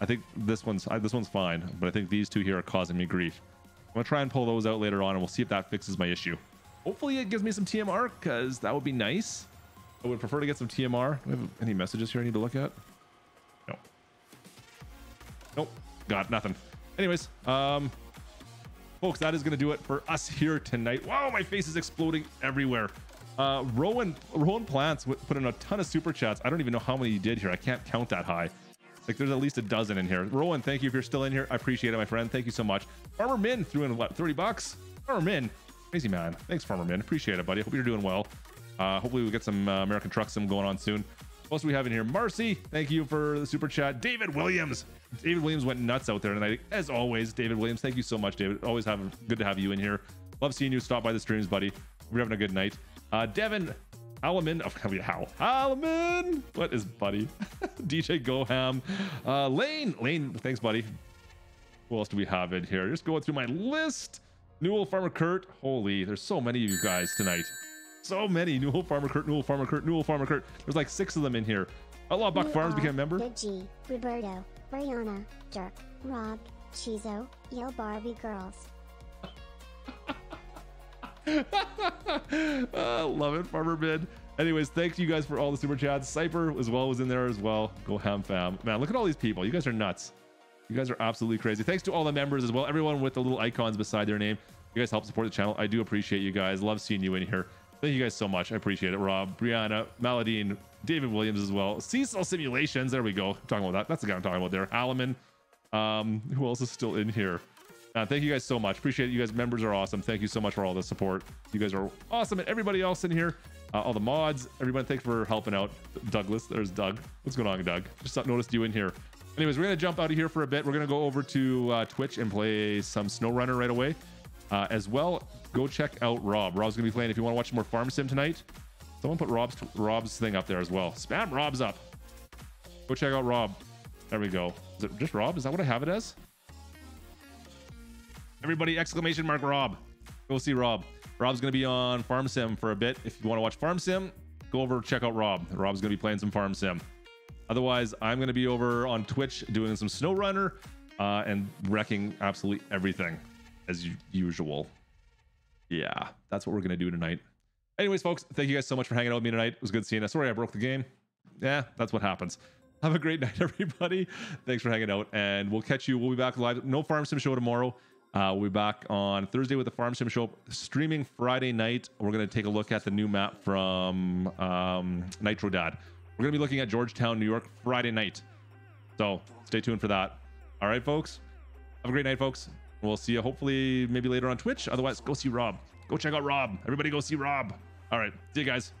I think this one's fine, but I think these two here are causing me grief. I'm going to try and pull those out later on, and we'll see if that fixes my issue. Hopefully it gives me some TMR, because that would be nice. I would prefer to get some TMR. Do we have any messages here I need to look at? No. Nope, got nothing. Anyways, folks, that is gonna do it for us here tonight. Wow, my face is exploding everywhere. Rowan Plants put in a ton of super chats. I don't even know how many you did here. I can't count that high. Like, there's at least a dozen in here. Rowan, thank you if you're still in here. I appreciate it, my friend. Thank you so much. Farmer Min threw in, what, 30 bucks? Farmer Min, crazy man. Thanks, Farmer Min. Appreciate it, buddy. Hope you're doing well. Hopefully we'll get some American Truck Sim going on soon. What else do we have in here? Marcy, thank you for the super chat. David Williams. David Williams went nuts out there tonight. As always, David Williams, thank you so much, David. Always good to have you in here. Love seeing you. Stop by the streams, buddy. We're having a good night. Devin Alaman, Alaman, what is buddy? DJ Goham, Lane, thanks buddy. Who else do we have in here? Just going through my list. Newell, Farmer Kurt, holy, there's so many of you guys tonight. So many. Newell, Farmer Kurt, Newell, Farmer Kurt, Newell, Farmer Kurt. There's like 6 of them in here. Outlaw Buck Farms became a member. Big G, Roberto, Mariana, Dirk, Rob, Chizo, Yale Barbie Girls. Love it, Farmer Bid. Anyways, thanks you guys for all the super chats. Cypher as well was in there as well. Go ham fam, man. Look at all these people. You guys are nuts. You guys are absolutely crazy. Thanks to all the members as well, everyone with the little icons beside their name. You guys help support the channel. I do appreciate you guys. Love seeing you in here. Thank you guys so much. I appreciate it. Rob, Brianna, Maladine, David Williams as well. Cecil Simulations, there we go. I'm talking about that. That's the guy I'm talking about there. Alaman. Who else is still in here? Thank you guys so much. Appreciate it. You guys, members are awesome. Thank you so much for all the support. You guys are awesome. And everybody else in here, all the mods, everyone, thanks for helping out. Douglas, there's Doug. What's going on, Doug? Just noticed you in here. Anyways, we're going to jump out of here for a bit. We're going to go over to Twitch and play some SnowRunner right away. As well, go check out Rob. Rob's going to be playing if you want to watch more Farm Sim tonight. Someone put Rob's thing up there as well. Spam Rob's up. Go check out Rob. There we go. Is it just Rob? Is that what I have it as? Everybody, exclamation mark Rob. Go see Rob. Rob's going to be on Farm Sim for a bit. If you want to watch Farm Sim, go over check out Rob. Rob's going to be playing some Farm Sim. Otherwise, I'm going to be over on Twitch doing some SnowRunner and wrecking absolutely everything as usual. Yeah, that's what we're going to do tonight. Anyways, folks, thank you guys so much for hanging out with me tonight. It was good seeing you. Sorry I broke the game. Yeah, that's what happens. Have a great night, everybody. Thanks for hanging out, and we'll catch you. We'll be back live. No Farm Sim show tomorrow. We'll be back on Thursday with the Farm Sim Show, streaming Friday night. We're going to take a look at the new map from Nitro Dad. We're going to be looking at Georgetown, New York, Friday night. So stay tuned for that. All right, folks. Have a great night, folks. We'll see you hopefully maybe later on Twitch. Otherwise, go see Rob. Go check out Rob. Everybody go see Rob. All right. See you guys.